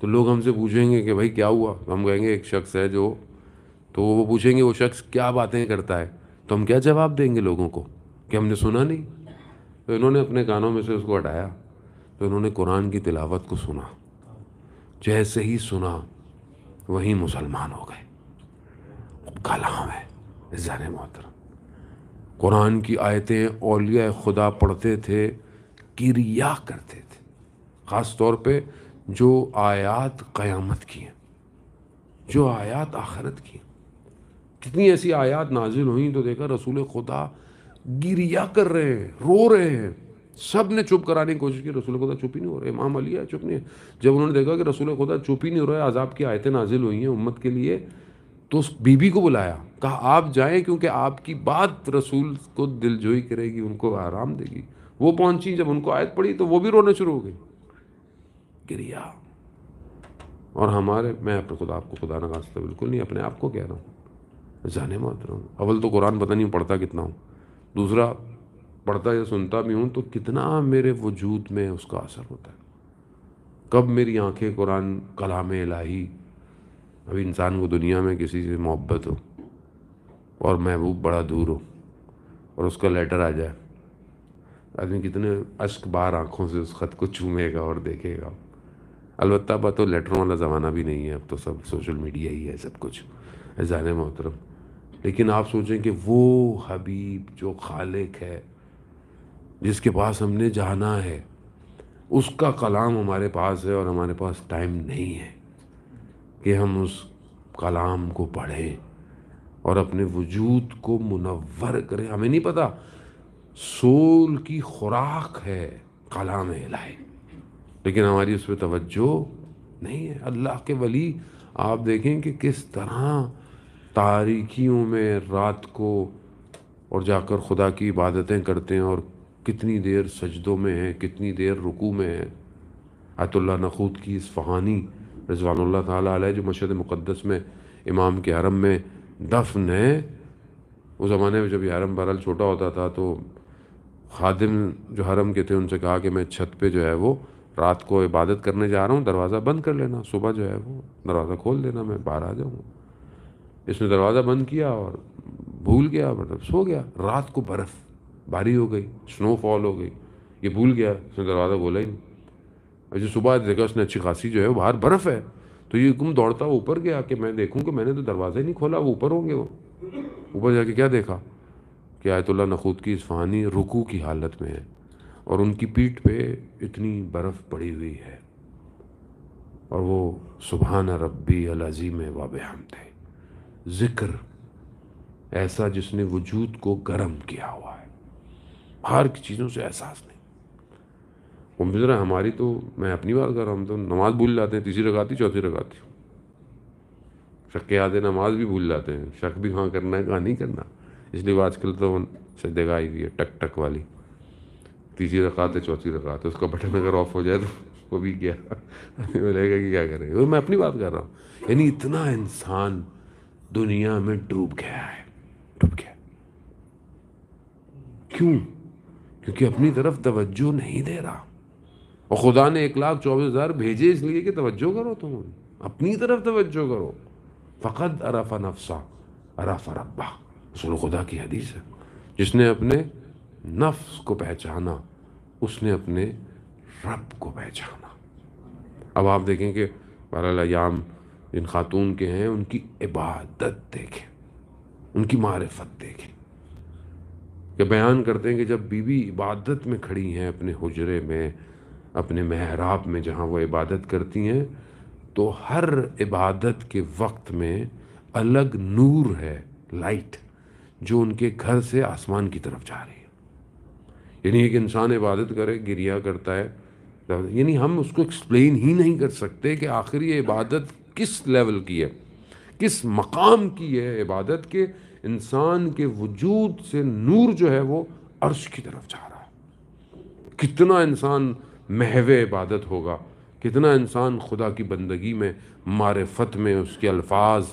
तो लोग हमसे पूछेंगे कि भाई क्या हुआ, तो हम कहेंगे एक शख्स है जो, तो वो पूछेंगे वो शख्स क्या बातें करता है, तो हम क्या जवाब देंगे लोगों को कि हमने सुना नहीं। तो इन्होंने अपने कानों में से उसको हटाया, तो इन्होंने कुरान की तिलावत को सुना। जैसे ही सुना वहीं मुसलमान हो गए। कलाम है ज़ाने मोहतरम, कुरान की आयतें औलिया खुदा पढ़ते थे, किरिया करते थे, ख़ास तौर पे जो आयात क़यामत की हैं, जो आयात आखिरत की हैं। कितनी ऐसी आयात नाजिल हुई तो देखा रसूल खुदा गिरिया कर रहे हैं, रो रहे हैं, सब ने चुप कराने की कोशिश की, रसूल खुदा चुप ही नहीं हो रहा, इमाम अली है चुप नहीं है। जब उन्होंने देखा कि रसूल खुदा चुप ही नहीं हो रहा है, अजाब की आयतें नाजिल हुई हैं उम्मत के लिए, तो उस बीबी को बुलाया, कहा आप जाएं क्योंकि आपकी बात रसूल को दिलजोई करेगी, उनको आराम देगी। वो पहुंची, जब उनको आयत पड़ी तो वो भी रोने शुरू हो गई, गिरिया। और हमारे, मैं अपने खुदा, आपको खुदा ना खास्ता बिल्कुल नहीं, अपने आप को कह रहा हूँ, जाने मात रहा हूँ। अव्वल तो कुरान पता नहीं पढ़ता कितना हूँ, दूसरा पढ़ता या सुनता भी हूँ तो कितना मेरे वजूद में उसका असर होता है। कब मेरी आंखें कुरान कलाम इलाही, अभी इंसान को दुनिया में किसी से मोहब्बत हो और महबूब बड़ा दूर हो और उसका लेटर आ जाए, आदमी कितने अश्क बार आँखों से उस ख़त को चूमेगा और देखेगा। अलबत्ता अब तो लेटरों वाला ज़माना भी नहीं है, अब तो सब सोशल मीडिया ही है, सब कुछ जाने मोहतरम। लेकिन आप सोचें कि वो हबीब जो खालिक है, जिसके पास हमने जाना है, उसका कलाम हमारे पास है और हमारे पास टाइम नहीं है कि हम उस कलाम को पढ़ें और अपने वजूद को मुनव्वर करें। हमें नहीं पता, सोल की खुराक है कलाम इलाही, लेकिन हमारी उस पर तवज्जो नहीं है। अल्लाह के वली आप देखें कि किस तरह तारीखियों में रात को और जाकर खुदा की इबादतें करते हैं और कितनी देर सजदों में हैं, कितनी देर रुकू में हैं। आयतुल्लाह नखूद की इस्फहानी रज़वानुल्लाह ताला अलैह, जो मस्जिद मुक़द्दस में इमाम के हरम में दफन है, उस ज़माने में जब ये हरम बहरहाल छोटा होता था तो खादिम जो हरम के थे उनसे कहा कि मैं छत पे जो है वो रात को इबादत करने जा रहा हूँ, दरवाज़ा बंद कर लेना, सुबह जो है वो दरवाज़ा खोल देना, मैं बाहर आ जाऊँगा। इसने दरवाज़ा बंद किया और भूल गया, मतलब सो गया। रात को बर्फ़ भारी हो गई, स्नोफॉल हो गई, ये भूल गया, उसने दरवाज़ा खोला ही नहीं। और जो सुबह देखा उसने अच्छी खासी जो है बाहर बर्फ़ है, तो ये हुक्म दौड़ता वो ऊपर गया कि मैं देखूं कि मैंने तो दरवाज़ा ही नहीं खोला, वो ऊपर होंगे। वो ऊपर जाके क्या देखा कि आयतुल्लाह नखूद की इस्फहानी रुकू की हालत में है और उनकी पीठ पे इतनी बर्फ़ पड़ी हुई है और वो सुबहान रब्बी अल अज़ीम व बिहम्द है, ज़िक्र ऐसा जिसने वजूद को गर्म किया हुआ है, बाहर की चीज़ों से एहसास नहीं। उम्मीद हमारी, तो मैं अपनी बात कर रहा हूँ, तो नमाज़ भूल जाते हैं, तीसरी रकाती चौथी रकाती, शक आधे नमाज भी भूल जाते हैं, शक भी कहाँ करना है कहाँ नहीं करना। इसलिए आजकल तो सजदगा आई हुई है टक टक वाली, तीसरी रकात है चौथी रकात, उसका बटन अगर ऑफ हो जाए तो वो भी क्या बोलेगा कि क्या करें। और मैं अपनी बात कर रहा हूँ, यानी इतना इंसान दुनिया में डूब गया है, डूब गया। क्यों? क्योंकि अपनी तरफ तवज्जो नहीं दे रहा। और खुदा ने 1,24,000 भेजे इसलिए कि तवज्जो करो, तुम अपनी तरफ तवज्जो करो। फ़कद अरफ़ा नफ्सा अरफ़ा रब्बा, रसूल खुदा की हदीस है, जिसने अपने नफ्स को पहचाना उसने अपने रब को पहचाना। अब आप देखें कि बहरहाल अय्याम इन खातून के हैं, उनकी इबादत देखें, उनकी मारिफत देखें, कि बयान करते हैं कि जब बीवी इबादत में खड़ी हैं अपने हुजरे में, अपने मेहराब में जहाँ वो इबादत करती हैं, तो हर इबादत के वक्त में अलग नूर है, लाइट, जो उनके घर से आसमान की तरफ जा रही है। यानी एक इंसान इबादत करे, गिरिया करता है, यानी हम उसको एक्सप्लेन ही नहीं कर सकते कि आखिर ये इबादत किस लेवल की है, किस मकाम की है इबादत के, इंसान के वजूद से नूर जो है वो अर्श की तरफ जा रहा है। कितना इंसान महवे इबादत होगा, कितना इंसान खुदा की बंदगी में, मारिफत में, उसके अल्फाज,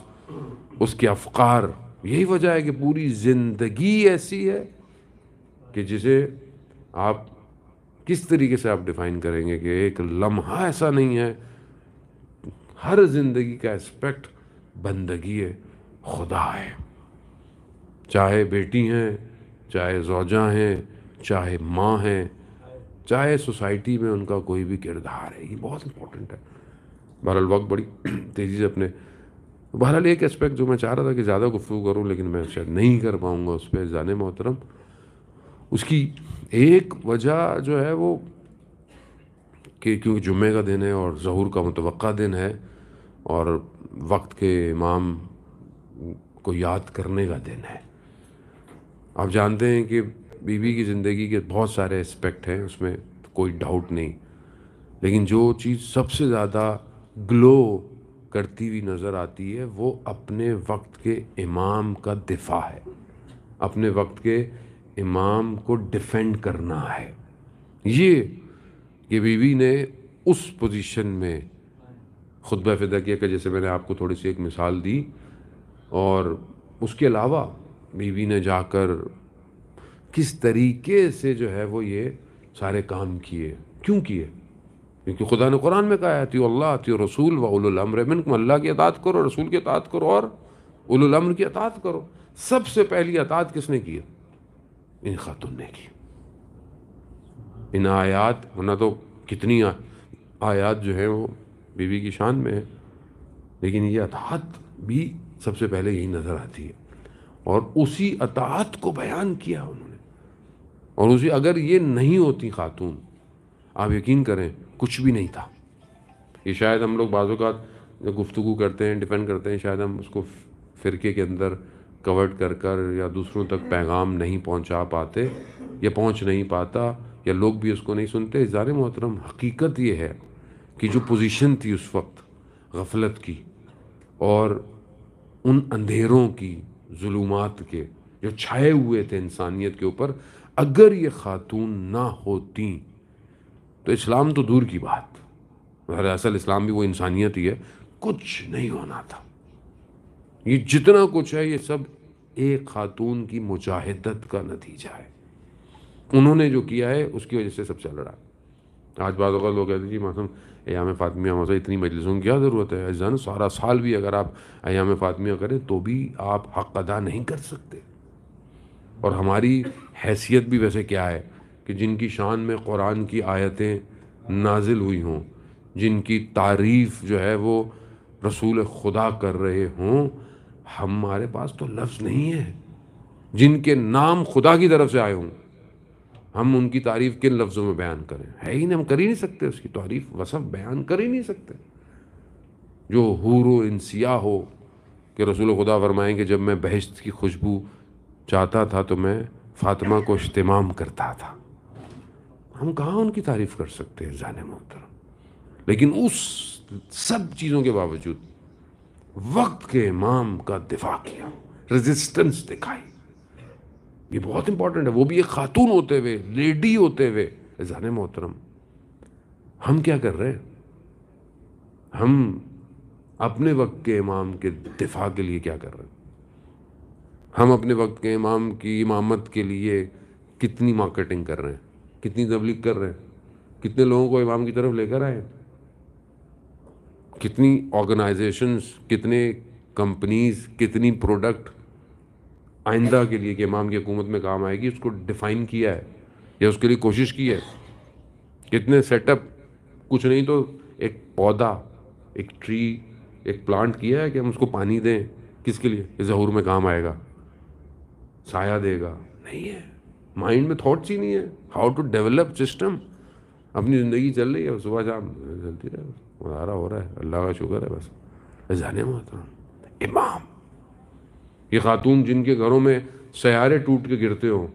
उसके अफकार। यही वजह है कि पूरी ज़िंदगी ऐसी है कि जिसे आप किस तरीके से आप डिफ़ाइन करेंगे कि एक लम्हा ऐसा नहीं है। हर जिंदगी का एस्पेक्ट बंदगी है, खुदा है, चाहे बेटी हैं, चाहे जोजा हैं, चाहे माँ हैं, चाहे सोसाइटी में उनका कोई भी किरदार है, ये बहुत इंपॉर्टेंट है। बहरहाल वक्त बड़ी तेज़ी से अपने, बहरहाल एक एस्पेक्ट जो मैं चाह रहा था कि ज़्यादा गुफ्तगू करूँ लेकिन मैं शायद नहीं कर पाऊँगा उस पर, जाने मोहतरम, उसकी एक वजह जो है वो कि क्योंकि जुम्मे का दिन है और ज़हूर का मुतवक्का दिन है और वक्त के इमाम को याद करने का दिन है। आप जानते हैं कि बीवी की ज़िंदगी के बहुत सारे एस्पेक्ट हैं, उसमें कोई डाउट नहीं, लेकिन जो चीज़ सबसे ज़्यादा ग्लो करती हुई नज़र आती है वो अपने वक्त के इमाम का दिफा है, अपने वक्त के इमाम को डिफेंड करना है। ये कि बीवी ने उस पोजीशन में खुतबा फ़िदा किया कि जैसे मैंने आपको थोड़ी सी एक मिसाल दी, और उसके अलावा बीवी ने जाकर किस तरीके से जो है वो ये सारे काम किए। क्यों किए? क्योंकि खुदा ने कुरान में कहा है अतियो अल्लाह अतियो रसूल व उलुल अम्र मिनकुम, अल्लाह की अताअत करो, रसूल की अताअत करो और उलुल अम्र की अताअत करो। सबसे पहली अताअत किसने की? इन खातून ने की। इन आयात, वरना तो कितनी आयात जो है वो बीवी की शान में है, लेकिन ये अताअत भी सबसे पहले यही नज़र आती है, और उसी अताअत को बयान किया उन्होंने। और उसी, अगर ये नहीं होती खातून, आप यकीन करें कुछ भी नहीं था। ये शायद हम लोग बाज़ औक़ात जब गुफ्तगू करते हैं, डिपेंड करते हैं, शायद हम उसको फ़िरके के अंदर कवर्ड कर कर या दूसरों तक पैगाम नहीं पहुंचा पाते या पहुंच नहीं पाता, या लोग भी उसको नहीं सुनते। ज़ारे मोहतरम, हकीकत ये है कि जो पोजीशन थी उस वक्त गफलत की और उन अंधेरों की, जुलूमात के जो छाए हुए थे इंसानियत के ऊपर, अगर ये खातून ना होती तो इस्लाम तो दूर की बात, दरअसल इस्लाम भी वो इंसानियत ही है, कुछ नहीं होना था। ये जितना कुछ है ये सब एक खातून की मुजाहिदत का नतीजा है। उन्होंने जो किया है उसकी वजह से सब चल रहा है। आज बाज़ औक़ात लोग कहते हैं जी मौसम अय्याम फातमिया मौसा इतनी मजलिसों की क्या ज़रूरत है? अजान सारा साल भी अगर आप अय्याम फातमिया करें तो भी आप हक़ अदा नहीं कर सकते। और हमारी हैसियत भी वैसे क्या है कि जिनकी शान में कुरान की आयतें नाजिल हुई हों, जिनकी तारीफ़ जो है वो रसूल खुदा कर रहे हों, हमारे पास तो लफ्ज़ नहीं है। जिनके नाम खुदा की तरफ से आए हों, हम उनकी तारीफ़ किन लफ्ज़ों में बयान करें? है ही नहीं, हम कर ही नहीं सकते, उसकी तारीफ़ वसफ़ बयान कर ही नहीं सकते। जो हूरो इंसिया हो कि रसूल खुदा फरमाएंगे जब मैं बहिश्त की खुशबू चाहता था तो मैं फ़ातिमा को इश्तिमाम करता था, हम कहाँ उनकी तारीफ़ कर सकते हैं जाने मोहतरम। लेकिन उस सब चीज़ों के बावजूद वक्त के इमाम का दिफा किया, रेजिस्टेंस दिखाई, ये बहुत इंपॉर्टेंट है। वो भी एक खातून होते हुए, लेडी होते हुए। जाने मोहतरम, हम क्या कर रहे हैं? हम अपने वक्त के इमाम के दिफा के लिए क्या कर रहे हैं? हम अपने वक्त के इमाम की इमामत के लिए कितनी मार्केटिंग कर रहे हैं, कितनी तबलीग कर रहे हैं, कितने लोगों को इमाम की तरफ लेकर आए, कितनी ऑर्गेनाइजेशंस, कितने कंपनीज़, कितनी प्रोडक्ट आइंदा के लिए कि इमाम की हुकूमत में काम आएगी उसको डिफ़ाइन किया है या उसके लिए कोशिश की है। कितने सेटअप, कुछ नहीं तो एक पौधा, एक ट्री, एक प्लांट किया है कि हम उसको पानी दें, किसके लिए? ज़हूर में काम आएगा, साया देगा। नहीं है, माइंड में थॉट्स ही नहीं है। हाउ टू डेवलप सिस्टम, अपनी ज़िंदगी चल रही है, सुबह शाम चलती रहे, गुजारा हो रहा है, अल्लाह का शुक्र है बस। जाने मोहतरम, इमाम, ये खातून जिनके घरों में सयारे टूट के गिरते हों,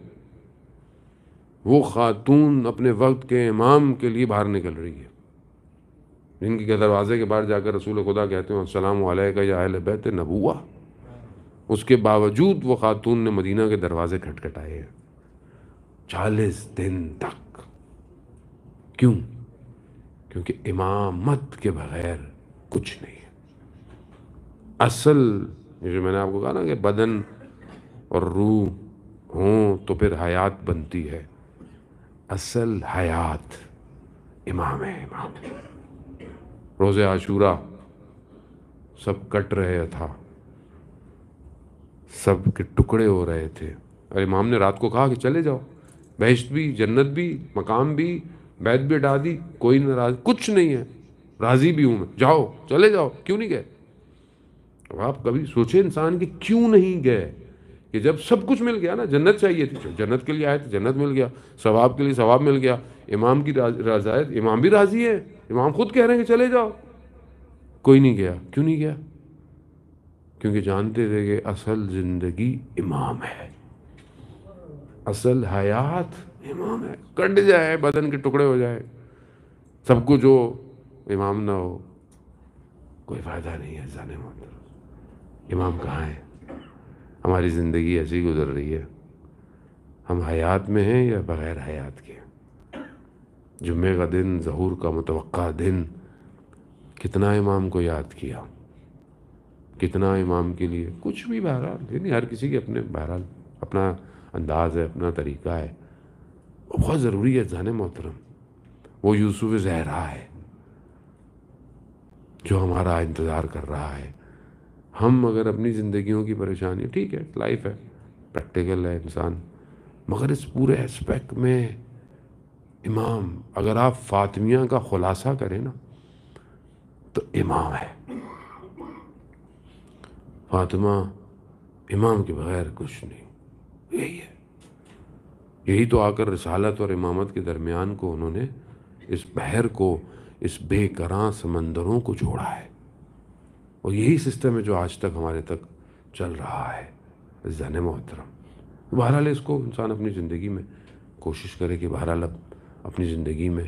वो खातून अपने वक्त के इमाम के लिए बाहर निकल रही है, जिनके दरवाजे के बाहर जाकर रसूल खुदा कहते हैं अस्सलामु अलैका या अहले बैत नबुव्वा, उसके बावजूद वो खातून ने मदीना के दरवाजे खटखटाए हैं 40 दिन तक। क्यों? क्योंकि इमामत के बग़ैर कुछ नहीं है। असल जो मैंने आपको कहा ना कि बदन और रूह हों तो फिर हयात बनती है, असल हयात इमाम है। इमाम, रोज़े आशूरा सब कट रहे था, सब के टुकड़े हो रहे थे, और इमाम ने रात को कहा कि चले जाओ, बहिश्त भी, जन्नत भी, मकाम भी, बैत भी हटा दी, कोई नाराज कुछ नहीं है, राज़ी भी हूँ मैं, जाओ चले जाओ। क्यों नहीं गए? अब आप कभी सोचे इंसान कि क्यों नहीं गए, कि जब सब कुछ मिल गया ना, जन्नत चाहिए थी, जन्नत के लिए आए थे, जन्नत मिल गया, सवाब के लिए सवाब मिल गया, इमाम की रज़ायत, इमाम भी राज़ी है, इमाम खुद कह रहे हैं कि चले जाओ, कोई नहीं गया। क्यों नहीं गया? क्योंकि जानते थे कि असल ज़िंदगी इमाम है, असल हयात इमाम है। कट जाए, बदन के टुकड़े हो जाए, सब कुछ हो, इमाम ना हो कोई फ़ायदा नहीं है। जाने मोहतरम, इमाम कहाँ है? हमारी ज़िंदगी ऐसी गुजर रही है, हम हयात में हैं या बग़ैर हयात के। जुम्मे का दिन, ज़हूर का मुतवक्का दिन, कितना इमाम को याद किया, कितना इमाम के लिए कुछ भी। बहरहाल यानी हर किसी के अपने बहरहाल अपना अंदाज़ है, अपना तरीक़ा है, वो बहुत ज़रूरी है। जाने मोहतरम, वो यूसुफ़ ज़हरा है जो हमारा इंतज़ार कर रहा है। हम अगर अपनी ज़िंदगियों की परेशानी, ठीक है लाइफ है, प्रैक्टिकल है इंसान, मगर इस पूरे एस्पेक्ट में इमाम, अगर आप फातमिया का ख़ुलासा करें ना तो इमाम है। फातिमा इमाम के बग़ैर कुछ नहीं, यही है। यही तो आकर रिसालत और इमामत के दरमियान को उन्होंने, इस बहर को, इस बेकरां समंदरों को जोड़ा है। और यही सिस्टम है जो आज तक हमारे तक चल रहा है। जाने मोहतरम, बहरहाल इसको इंसान अपनी ज़िंदगी में कोशिश करे कि बहरहाल अपनी ज़िंदगी में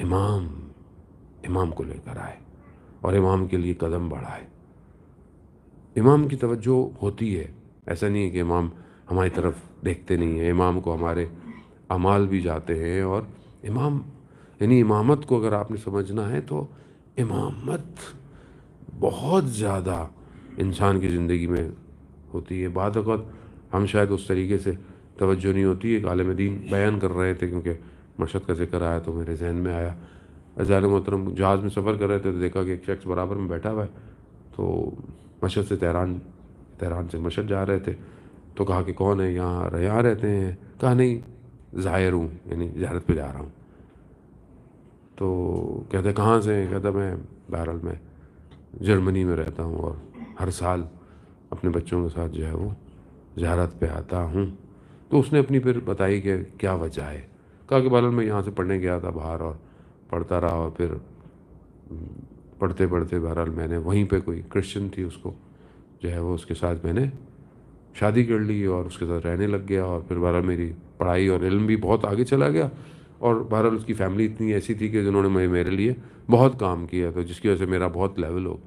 इमाम को लेकर आए और इमाम के लिए कदम बढ़ाए। इमाम की तवज्जो होती है, ऐसा नहीं है कि इमाम हमारी तरफ देखते नहीं हैं। इमाम को हमारे अमाल भी जाते हैं। और इमाम यानी इमामत को अगर आपने समझना है तो इमामत बहुत ज़्यादा इंसान की ज़िंदगी में होती है। बाद वक़्त हम शायद उस तरीके से तवज्जो नहीं होती है। आलम दीन बयान कर रहे थे, क्योंकि मशहद का जिक्र आया तो मेरे जहन में आया। अज़ान मोहतरम, जहाज़ में सफ़र कर रहे थे तो देखा कि एक शख्स बराबर में बैठा हुआ है। तो मशहद से तेहरान से मशहद जा रहे थे तो कहा कि कौन है, यहाँ रहते हैं? कहा नहीं, ज़ाहिर हूँ, यानी ज़ियारत पे जा रहा हूँ। तो कहते कहाँ से? कहता मैं बहरहाल मैं जर्मनी में रहता हूँ और हर साल अपने बच्चों के साथ जो है वो ज़ियारत पे आता हूँ। तो उसने अपनी फिर बताई कि क्या वजह है। कहा कि बहरहाल मैं यहाँ से पढ़ने गया था बाहर और पढ़ता रहा, और फिर पढ़ते पढ़ते बहरहाल मैंने वहीं पे कोई क्रिश्चियन थी, उसको जो है वो उसके साथ मैंने शादी कर ली और उसके साथ रहने लग गया। और फिर बहरहाल मेरी पढ़ाई और इल्म भी बहुत आगे चला गया। और बहरहाल उसकी फैमिली इतनी ऐसी थी कि जिन्होंने मेरे लिए बहुत काम किया, तो जिसकी वजह से मेरा बहुत लेवल हो।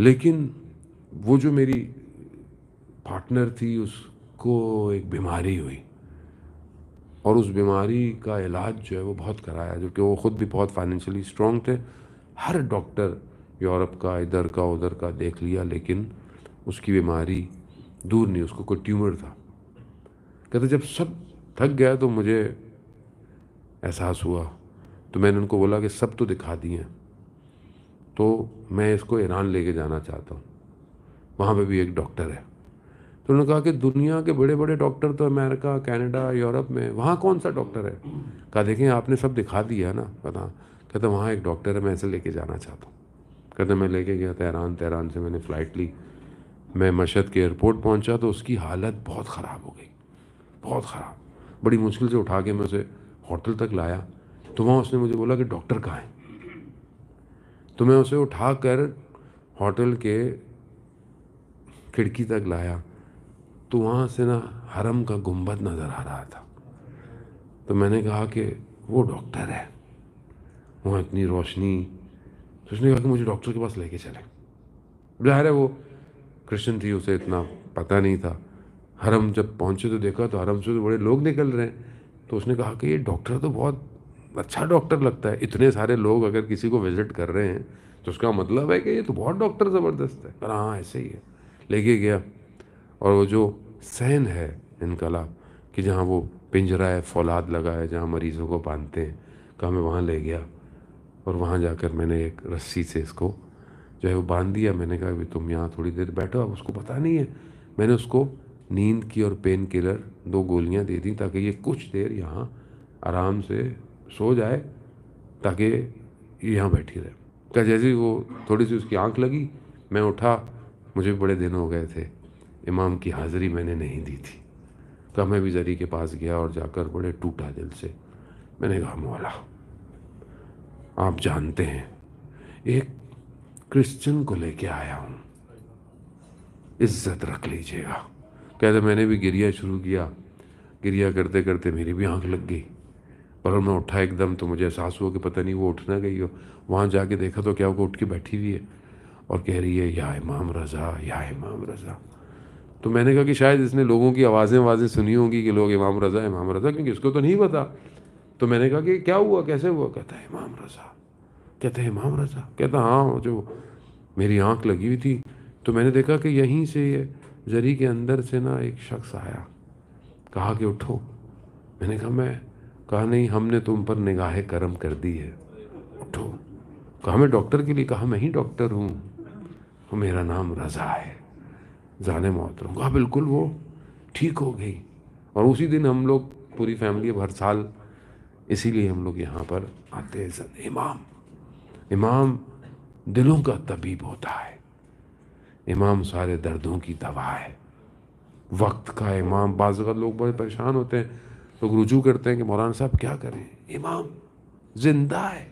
लेकिन वो जो मेरी पार्टनर थी उसको एक बीमारी हुई और उस बीमारी का इलाज जो है वो बहुत कराया, जबकि वो ख़ुद भी बहुत फाइनेंशियली स्ट्रॉन्ग थे। हर डॉक्टर यूरोप का, इधर का, उधर का देख लिया, लेकिन उसकी बीमारी दूर नहीं, उसको कोई ट्यूमर था। कहते जब सब थक गया तो मुझे एहसास हुआ, तो मैंने उनको बोला कि सब तो दिखा दिए, तो मैं इसको ईरान लेके जाना चाहता हूँ, वहाँ पे भी एक डॉक्टर है। तो उन्होंने कहा कि दुनिया के बड़े बड़े डॉक्टर तो अमेरिका, कनाडा, यूरोप में, वहाँ कौन सा डॉक्टर है? कहा देखें आपने सब दिखा दिया ना। पता कहता वहाँ एक डॉक्टर है, मैं ऐसे लेके जाना चाहता हूँ। कहता मैं लेके गया तेहरान से मैंने फ़्लाइट ली, मैं मशहद के एयरपोर्ट पहुँचा तो उसकी हालत बहुत ख़राब हो गई, बहुत ख़राब। बड़ी मुश्किल से उठा के मैं उसे होटल तक लाया, तो वहाँ उसने मुझे बोला कि डॉक्टर कहाँ है? तो मैं उसे उठा कर होटल के खिड़की तक लाया, तो वहाँ से ना हरम का गुंबद नज़र आ रहा था। तो मैंने कहा कि वो डॉक्टर है, वहाँ इतनी रोशनी। तो उसने कहा कि मुझे डॉक्टर के पास लेके चले। जाहिर है वो क्रिश्चियन थी, उसे इतना पता नहीं था। हरम जब पहुँचे तो देखा तो हरम से तो बड़े लोग निकल रहे हैं। तो उसने कहा कि ये डॉक्टर तो बहुत अच्छा डॉक्टर लगता है, इतने सारे लोग अगर किसी को विज़िट कर रहे हैं तो उसका मतलब है कि ये तो बहुत डॉक्टर ज़बरदस्त है। पर हाँ ऐसे ही है, लेके गया। और वो जो सहन है इनकलाब कि जहाँ वो पिंजरा है, फौलाद लगा है, जहाँ मरीज़ों को बांधते हैं, कहा मैं वहाँ ले गया। और वहाँ जाकर मैंने एक रस्सी से इसको जो है वो बांध दिया। मैंने कहा भाई तुम यहाँ थोड़ी देर बैठो, अब उसको पता नहीं है। मैंने उसको नींद की और पेन किलर 2 गोलियां दे दी ताकि ये कुछ देर यहाँ आराम से सो जाए, ताकि ये यहाँ बैठी रहे। क्या जैसे ही वो थोड़ी सी उसकी आंख लगी, मैं उठा। मुझे बड़े दिन हो गए थे, इमाम की हाज़िरी मैंने नहीं दी थी। तब मैं भी जरी के पास गया और जाकर बड़े टूटा दिल से मैंने कहा मौला आप जानते हैं एक क्रिश्चियन को लेके आया हूँ, इज्जत रख लीजिएगा। कहते मैंने भी गिरिया शुरू किया। क्रिया करते करते मेरी भी आँख लग गई, पर मैं उठा एकदम तो मुझे एहसास हुआ कि पता नहीं वो उठ ना गई हो। वहाँ जाके देखा तो क्या वो उठ के बैठी हुई है और कह रही है या इमाम रज़ा, या इमाम रज़ा। तो मैंने कहा कि शायद इसने लोगों की आवाज़ें सुनी होंगी कि लोग इमाम रज़ा इमाम रज़ा, क्योंकि इसको तो नहीं पता। तो मैंने कहा कि क्या हुआ, कैसे हुआ? कहता है इमाम रज़ा, कहता है इमाम रज़ा, कहता हाँ जो मेरी आँख लगी हुई थी। तो मैंने देखा कि यहीं से जरी के अंदर से ना एक शख्स आया, कहा कि उठो। मैंने कहा मैं, कहा नहीं हमने तुम पर निगाहें करम कर दी है, उठो। कहा मैं डॉक्टर के लिए, कहा मैं ही डॉक्टर हूँ, मेरा नाम रज़ा है, जाने मोहतरम। कहा बिल्कुल वो ठीक हो गई। और उसी दिन हम लोग पूरी फैमिली अब हर साल इसीलिए हम लोग यहाँ पर आते हैं। इमाम, इमाम दिलों का तबीब होता है, इमाम सारे दर्दों की दवा है, वक्त का इमाम। बाज़ अगर लोग बड़े परेशान होते हैं तो रुजू करते हैं कि मौलाना साहब क्या करें, इमाम जिंदा है।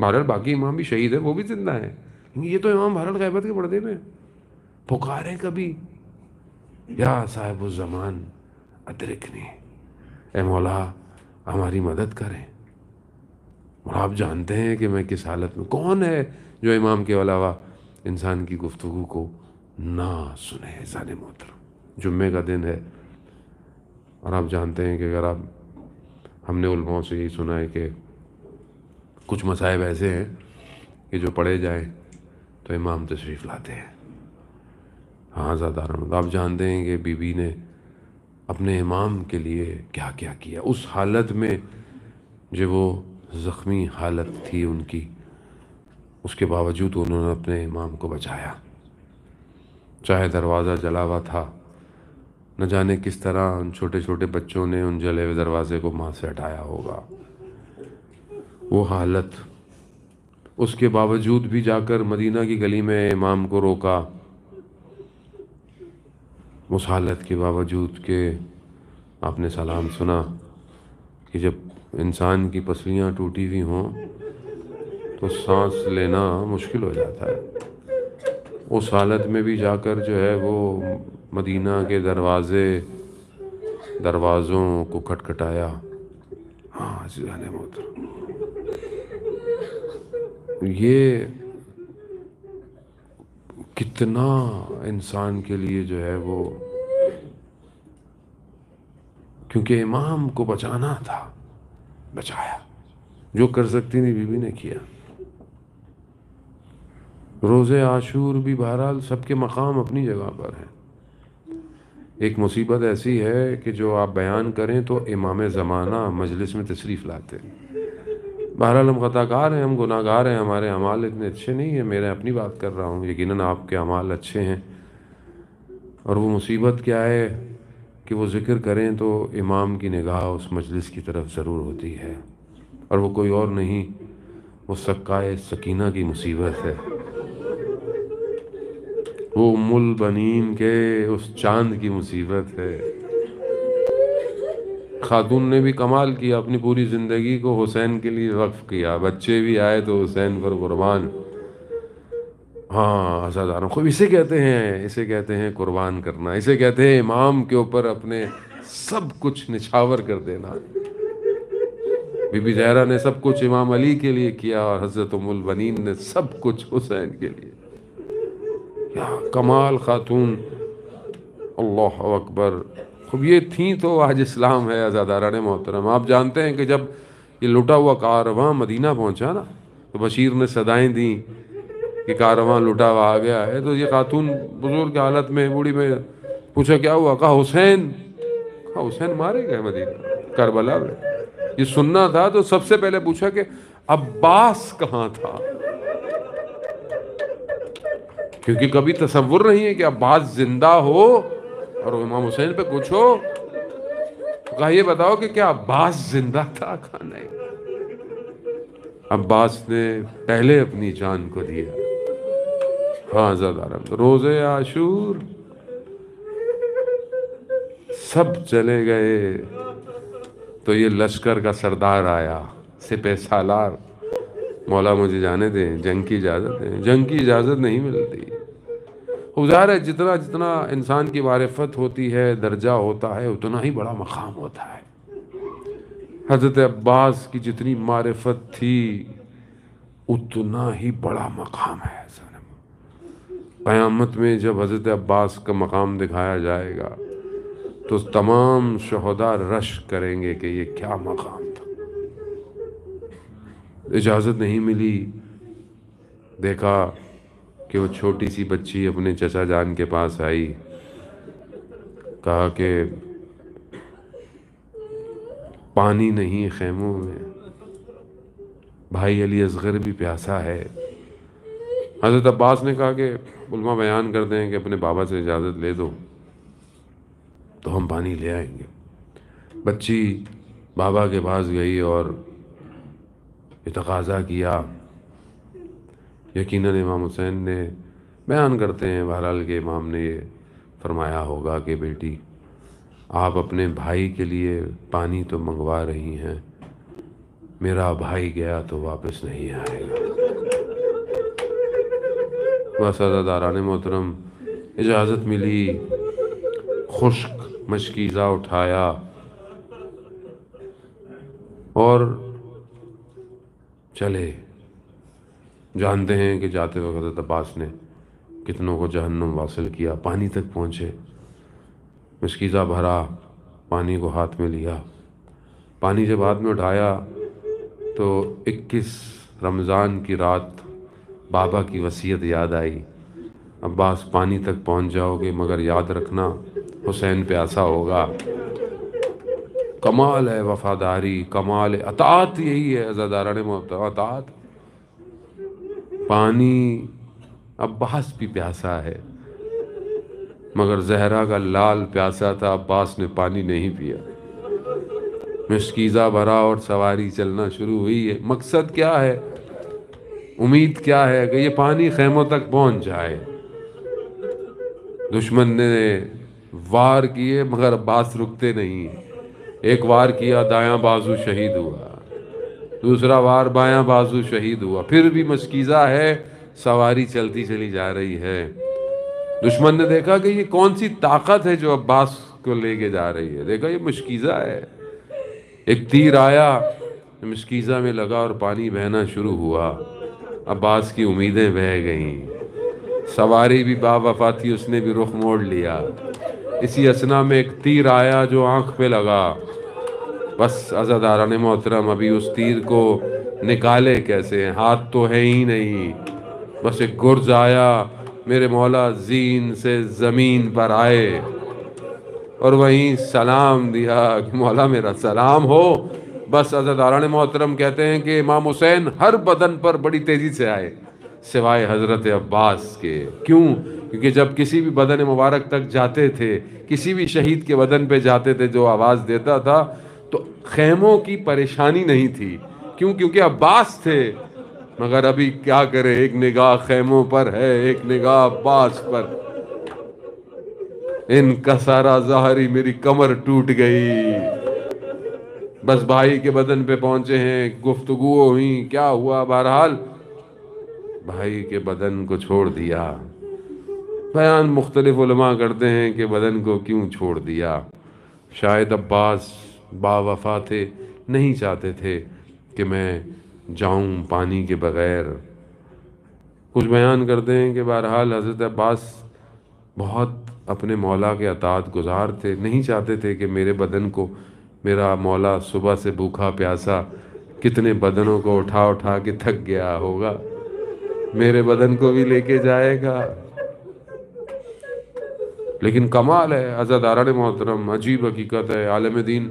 बहरहाल बाकी इमाम भी शहीद है, वो भी जिंदा है, ये तो इमाम बहरहाल ग़ैबत के पर्दे में। पुकारें कभी या साहिब ज़मान अदरकनी, ए मौला हमारी मदद करें। और आप जानते हैं कि मैं किस हालत में, कौन है जो इमाम के अलावा इंसान की गुफ्तगू को ना सुने। जाने मोहतरम जुम्मे का दिन है और आप जानते हैं कि अगर आप, हमने उलमाओं से यही सुना है कि कुछ मसाइब ऐसे हैं कि जो पढ़े जाएं तो इमाम तशरीफ़ लाते हैं। हाँ ज़्यादा आप जानते हैं कि बीबी ने अपने इमाम के लिए क्या क्या किया, उस हालत में जो वो ज़ख्मी हालत थी उनकी, उसके बावजूद उन्होंने अपने इमाम को बचाया। चाहे दरवाज़ा जला हुआ था, न जाने किस तरह उन छोटे छोटे बच्चों ने उन जले हुए दरवाज़े को माँ से हटाया होगा। वो हालत, उसके बावजूद भी जाकर मदीना की गली में इमाम को रोका। उस हालत के बावजूद के आपने सलाम सुना कि जब इंसान की पसलियाँ टूटी हुई हों तो सांस लेना मुश्किल हो जाता है, उस हालत में भी जाकर जो है वो मदीना के दरवाज़ों को खटखटाया। हाँ जाने मोहतरम, ये कितना इंसान के लिए जो है वो, क्योंकि इमाम को बचाना था, बचाया। जो कर सकती नहीं बीवी ने किया। रोज़े आशूर भी बहरहाल सबके मकाम अपनी जगह पर हैं। एक मुसीबत ऐसी है कि जो आप बयान करें तो इमाम ज़माना मजलिस में तशरीफ़ लाते हैं। बहरहाल हम ख़ताकार हैं, हम गुनाहगार हैं, हमारे अमाल इतने अच्छे नहीं हैं। मैं अपनी बात कर रहा हूँ, यकीनन आपके अमाल अच्छे हैं। और वो मुसीबत क्या है कि वो ज़िक्र करें तो इमाम की निगाह उस मजलिस की तरफ ज़रूर होती है, और वो कोई और नहीं, वो सक्काए सकीना की मुसीबत है, वो उम्मुल बनीन के उस चांद की मुसीबत है। खातून ने भी कमाल किया, अपनी पूरी ज़िंदगी को हुसैन के लिए वक्फ किया, बच्चे भी आए तो हुसैन पर कुर्बान। हाँ आज़ादारों, खूब इसे कहते हैं कुर्बान करना, इसे कहते हैं इमाम के ऊपर अपने सब कुछ निछावर कर देना। बीबी ज़हरा ने सब कुछ इमाम अली के लिए किया और हज़रत उम्मुल बनीन ने सब कुछ हुसैन के लिए। या कमाल खातून, अल्लाह अकबर। खूब ये थी तो आज इस्लाम है। आज़ादारान मोहतरम, आप जानते हैं कि जब ये लुटा हुआ कारवां मदीना पहुंचा ना, तो बशीर ने सदाएं दी कि कारवां लुटा हुआ आ गया है। तो ये खातून बुजुर्ग हालत में, बूढ़ी में, पूछा क्या हुआ? कहा हुसैन। कहा हुसैन मारे गए मदीना करबला में। ये सुनना था तो सबसे पहले पूछा कि अब्बास कहाँ था, क्योंकि कभी तसव्वुर नहीं है कि अब्बास जिंदा हो और इमाम हुसैन पे कुछ हो। कहा ये बताओ कि क्या अब्बास जिंदा था? कहा नहीं, अब्बास ने पहले अपनी जान को दिया। हाँ ज़्यादा रोज़े आशूर सब चले गए तो ये लश्कर का सरदार आया, सिपह सालार। मौला मुझे जाने दें, जंग की इजाज़त नहीं मिलती। ज़ाहिर है जितना जितना इंसान की मारिफत होती है, दर्जा होता है, उतना ही बड़ा मकाम होता है। हज़रत अब्बास की जितनी मारिफत थी उतना ही बड़ा मकाम है। क़यामत में जब हज़रत अब्बास का मकाम दिखाया जाएगा तो तमाम शहदा रश करेंगे कि ये क्या मकाम था। इजाज़त नहीं मिली, देखा कि वो छोटी सी बच्ची अपने चचा जान के पास आई, कहा कि पानी नहीं है खेमों में, भाई अली असगर भी प्यासा है। हज़रत अब्बास ने कहा कि उलमा बयान करते हैं कि अपने बाबा से इजाज़त ले दो तो हम पानी ले आएंगे। बच्ची बाबा के पास गई और तकाजा किया। यकीनन इमाम हुसैन ने बयान करते हैं बहरहाल के इमाम ने ये फरमाया होगा कि बेटी आप अपने भाई के लिए पानी तो मंगवा रही हैं, मेरा भाई गया तो वापस नहीं आएगा। वसादारान मोहतरम, इजाज़त मिली, खुश्क मशकीज़ा उठाया और चले। जानते हैं कि जाते वक्त अब्बास ने कितनों को जहन्नुम वासिल किया। पानी तक पहुँचे, मशकीज़ा भरा, पानी को हाथ में लिया। पानी जब हाथ में उठाया तो 21 रमज़ान की रात बाबा की वसीयत याद आई, अब्बास पानी तक पहुँच जाओगे मगर याद रखना हुसैन प्यासा होगा। कमाल है वफादारी, कमाल है अतात, यही है अज़ादारा ने अतात। पानी, अब्बास भी प्यासा है मगर जहरा का लाल प्यासा था, अब्बास ने पानी नहीं पिया। मशकीज़ा भरा और सवारी चलना शुरू हुई है। मकसद क्या है, उम्मीद क्या है कि ये पानी खेमों तक पहुंच जाए। दुश्मन ने वार किए मगर अब्बास रुकते नहीं। एक वार किया, दायां बाजू शहीद हुआ, दूसरा वार बायां बाजू शहीद हुआ, फिर भी मशकीज़ा है, सवारी चलती चली जा रही है। दुश्मन ने देखा कि ये कौन सी ताकत है जो अब्बास को लेके जा रही है, देखा ये मशकीज़ा है। एक तीर आया, मशकीज़ा में लगा और पानी बहना शुरू हुआ। अब्बास की उम्मीदें बह गईं, सवारी भी बावफा थी, उसने भी रुख मोड़ लिया। इसी असना में एक तीर आया जो आँख पे लगा। बस अज़ादारान मोहतरम, अभी उस तीर को निकाले कैसे, हाथ तो है ही नहीं। बस एक गुर्ज आया, मेरे मौला जीन से ज़मीन पर आए और वहीं सलाम दिया कि मौला मेरा सलाम हो। बस अज़ादारान मोहतरम कहते हैं कि इमाम हुसैन हर बदन पर बड़ी तेज़ी से आए सिवाय हज़रत अब्बास के। क्यों? क्योंकि जब किसी भी बदन मुबारक तक जाते थे, किसी भी शहीद के बदन पे जाते थे जो आवाज़ देता था, तो खेमों की परेशानी नहीं थी। क्यों? क्योंकि अब्बास थे। मगर अभी क्या करें, एक निगाह खेमों पर है, एक निगाह अब्बास पर। इनका सारा ज़ाहरी, मेरी कमर टूट गई। बस भाई के बदन पे पहुंचे हैं, गुफ्तगू हुई, क्या हुआ, बहरहाल भाई के बदन को छोड़ दिया। बयान मुख्तलिफ उलमा करते हैं कि बदन को क्यों छोड़ दिया। शायद अब्बास बावफा थे, नहीं चाहते थे कि मैं जाऊं पानी के बग़ैर। कुछ बयान करते हैं कि बहरहाल हज़रत अब्बास बहुत अपने मौला के अतात गुजार थे, नहीं चाहते थे कि मेरे बदन को मेरा मौला सुबह से भूखा प्यासा कितने बदनों को उठा उठा के थक गया होगा, मेरे बदन को भी लेके जाएगा। लेकिन कमाल है अज़ादारान मोहतरम, अजीब हकीकत है। आलम दीन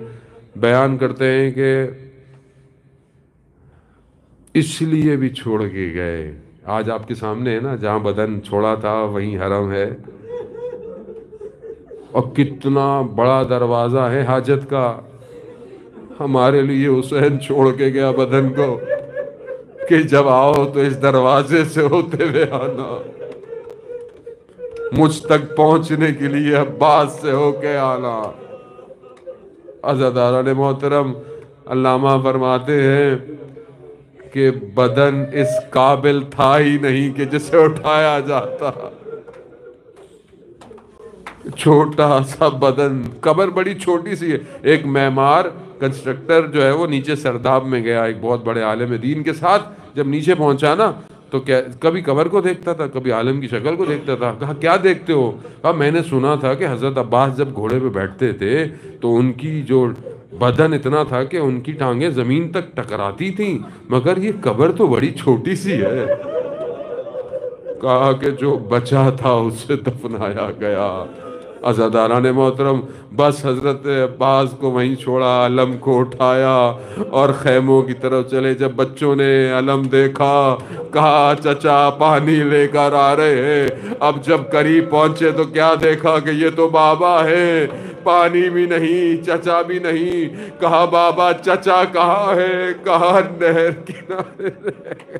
बयान करते हैं कि इसलिए भी छोड़ के गए। आज आपके सामने है ना, जहाँ बदन छोड़ा था वहीं हरम है और कितना बड़ा दरवाज़ा है हाजत का। हमारे लिए हुसैन छोड़ के गया बदन को कि जब आओ तो इस दरवाजे से होते हुए आना। मुझ तक पहुंचने के लिए अब्बास से होके आना। अज़ादारान मोहतरम, अल्लामा फरमाते हैं कि बदन इस काबिल था ही नहीं कि जिसे उठाया जाता। छोटा सा बदन, कबर बड़ी छोटी सी है। एक मैमार कंस्ट्रक्टर जो है वो नीचे सरदाब में गया एक बहुत बड़े आलिम दीन के साथ। जब नीचे पहुंचा ना तो क्या कभी कबर को देखता था, कभी आलम की शक्ल को देखता था। कहा क्या देखते हो? कहा मैंने सुना था कि हज़रत अब्बास जब घोड़े पे बैठते थे तो उनकी जो बदन इतना था कि उनकी टांगें ज़मीन तक टकराती थीं, मगर ये कबर तो बड़ी छोटी सी है। कहा कि जो बचा था उसे दफनाया गया। अज़ादारान मोहतरम, बस हज़रत अब्बास को वहीं छोड़ा, अलम को उठाया और खैमों की तरफ चले। जब बच्चों ने अलम देखा, कहा चचा पानी लेकर आ रहे हैं। अब जब करीब पहुँचे तो क्या देखा कि ये तो बाबा है, पानी भी नहीं चचा भी नहीं। कहा बाबा चचा कहाँ है? कहा नहर किनारे।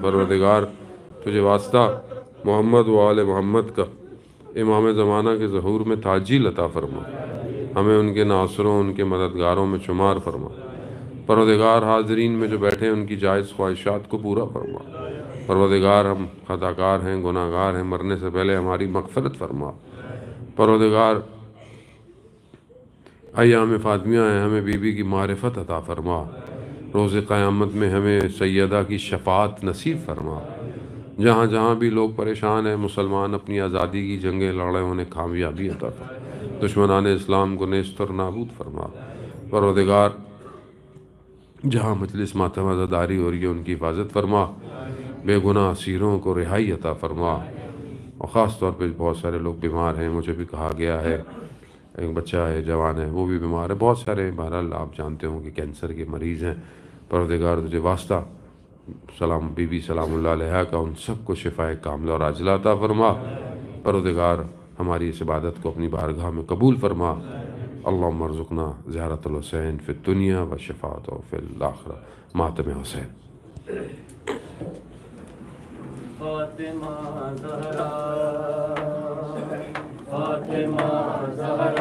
परवरदिगार तुझे वास्ता मोहम्मद व आले मोहम्मद का इमाम ज़माना के ज़हूर में ताजील अता फरमा, हमें उनके नासरों उनके मददगारों में शुमार फरमा। परवरदिगार हाजरीन में जो बैठे हैं उनकी जायज़ ख्वाहिशात को पूरा फरमा। परवरदिगार हम खताकार हैं, गुनाहगार हैं, मरने से पहले हमारी मग़फ़िरत फरमा। परवरदिगार अय्याम फातमिया है, हमें बीबी की मारिफत अता फरमा। रोज़ क़यामत में हमें सैयदा की शफ़ाअत नसीब फरमा। जहाँ जहाँ भी लोग परेशान हैं, मुसलमान अपनी आज़ादी की जंगें लड़ रहे, उन्हें कामयाबी अता फरमा। दुश्मनान इस्लाम को नेस्त और नाबूद फरमा। परवरदिगार जहाँ मजलिस मातम अज़ादारी हो रही है उनकी हिफाजत फरमा। बेगुनाह असीरों को रिहाई अता फरमा। और ख़ास तौर पे बहुत सारे लोग बीमार हैं, मुझे भी कहा गया है, एक बच्चा है जवान है वो भी बीमार है, बहुत सारे बहरहाल आप जानते होंगे कैंसर के मरीज़ हैं। परवरदिगार तुझे वास्ता सलाम बीबी सलामुल्लाह अलैहा का उन सबको शिफाए कामिला और आजिला अता फरमा। परवरदिगार हमारी इस इबादत को अपनी बारगाह में कबूल फरमा। अल्लाहुम्मा अर्ज़ुकना ज़ियारतुल हुसैन फ़िद दुनिया व शफ़ाअत फ़िल आखिरह। मातम Hussain. Fatima Zahra, Fatima Zahra।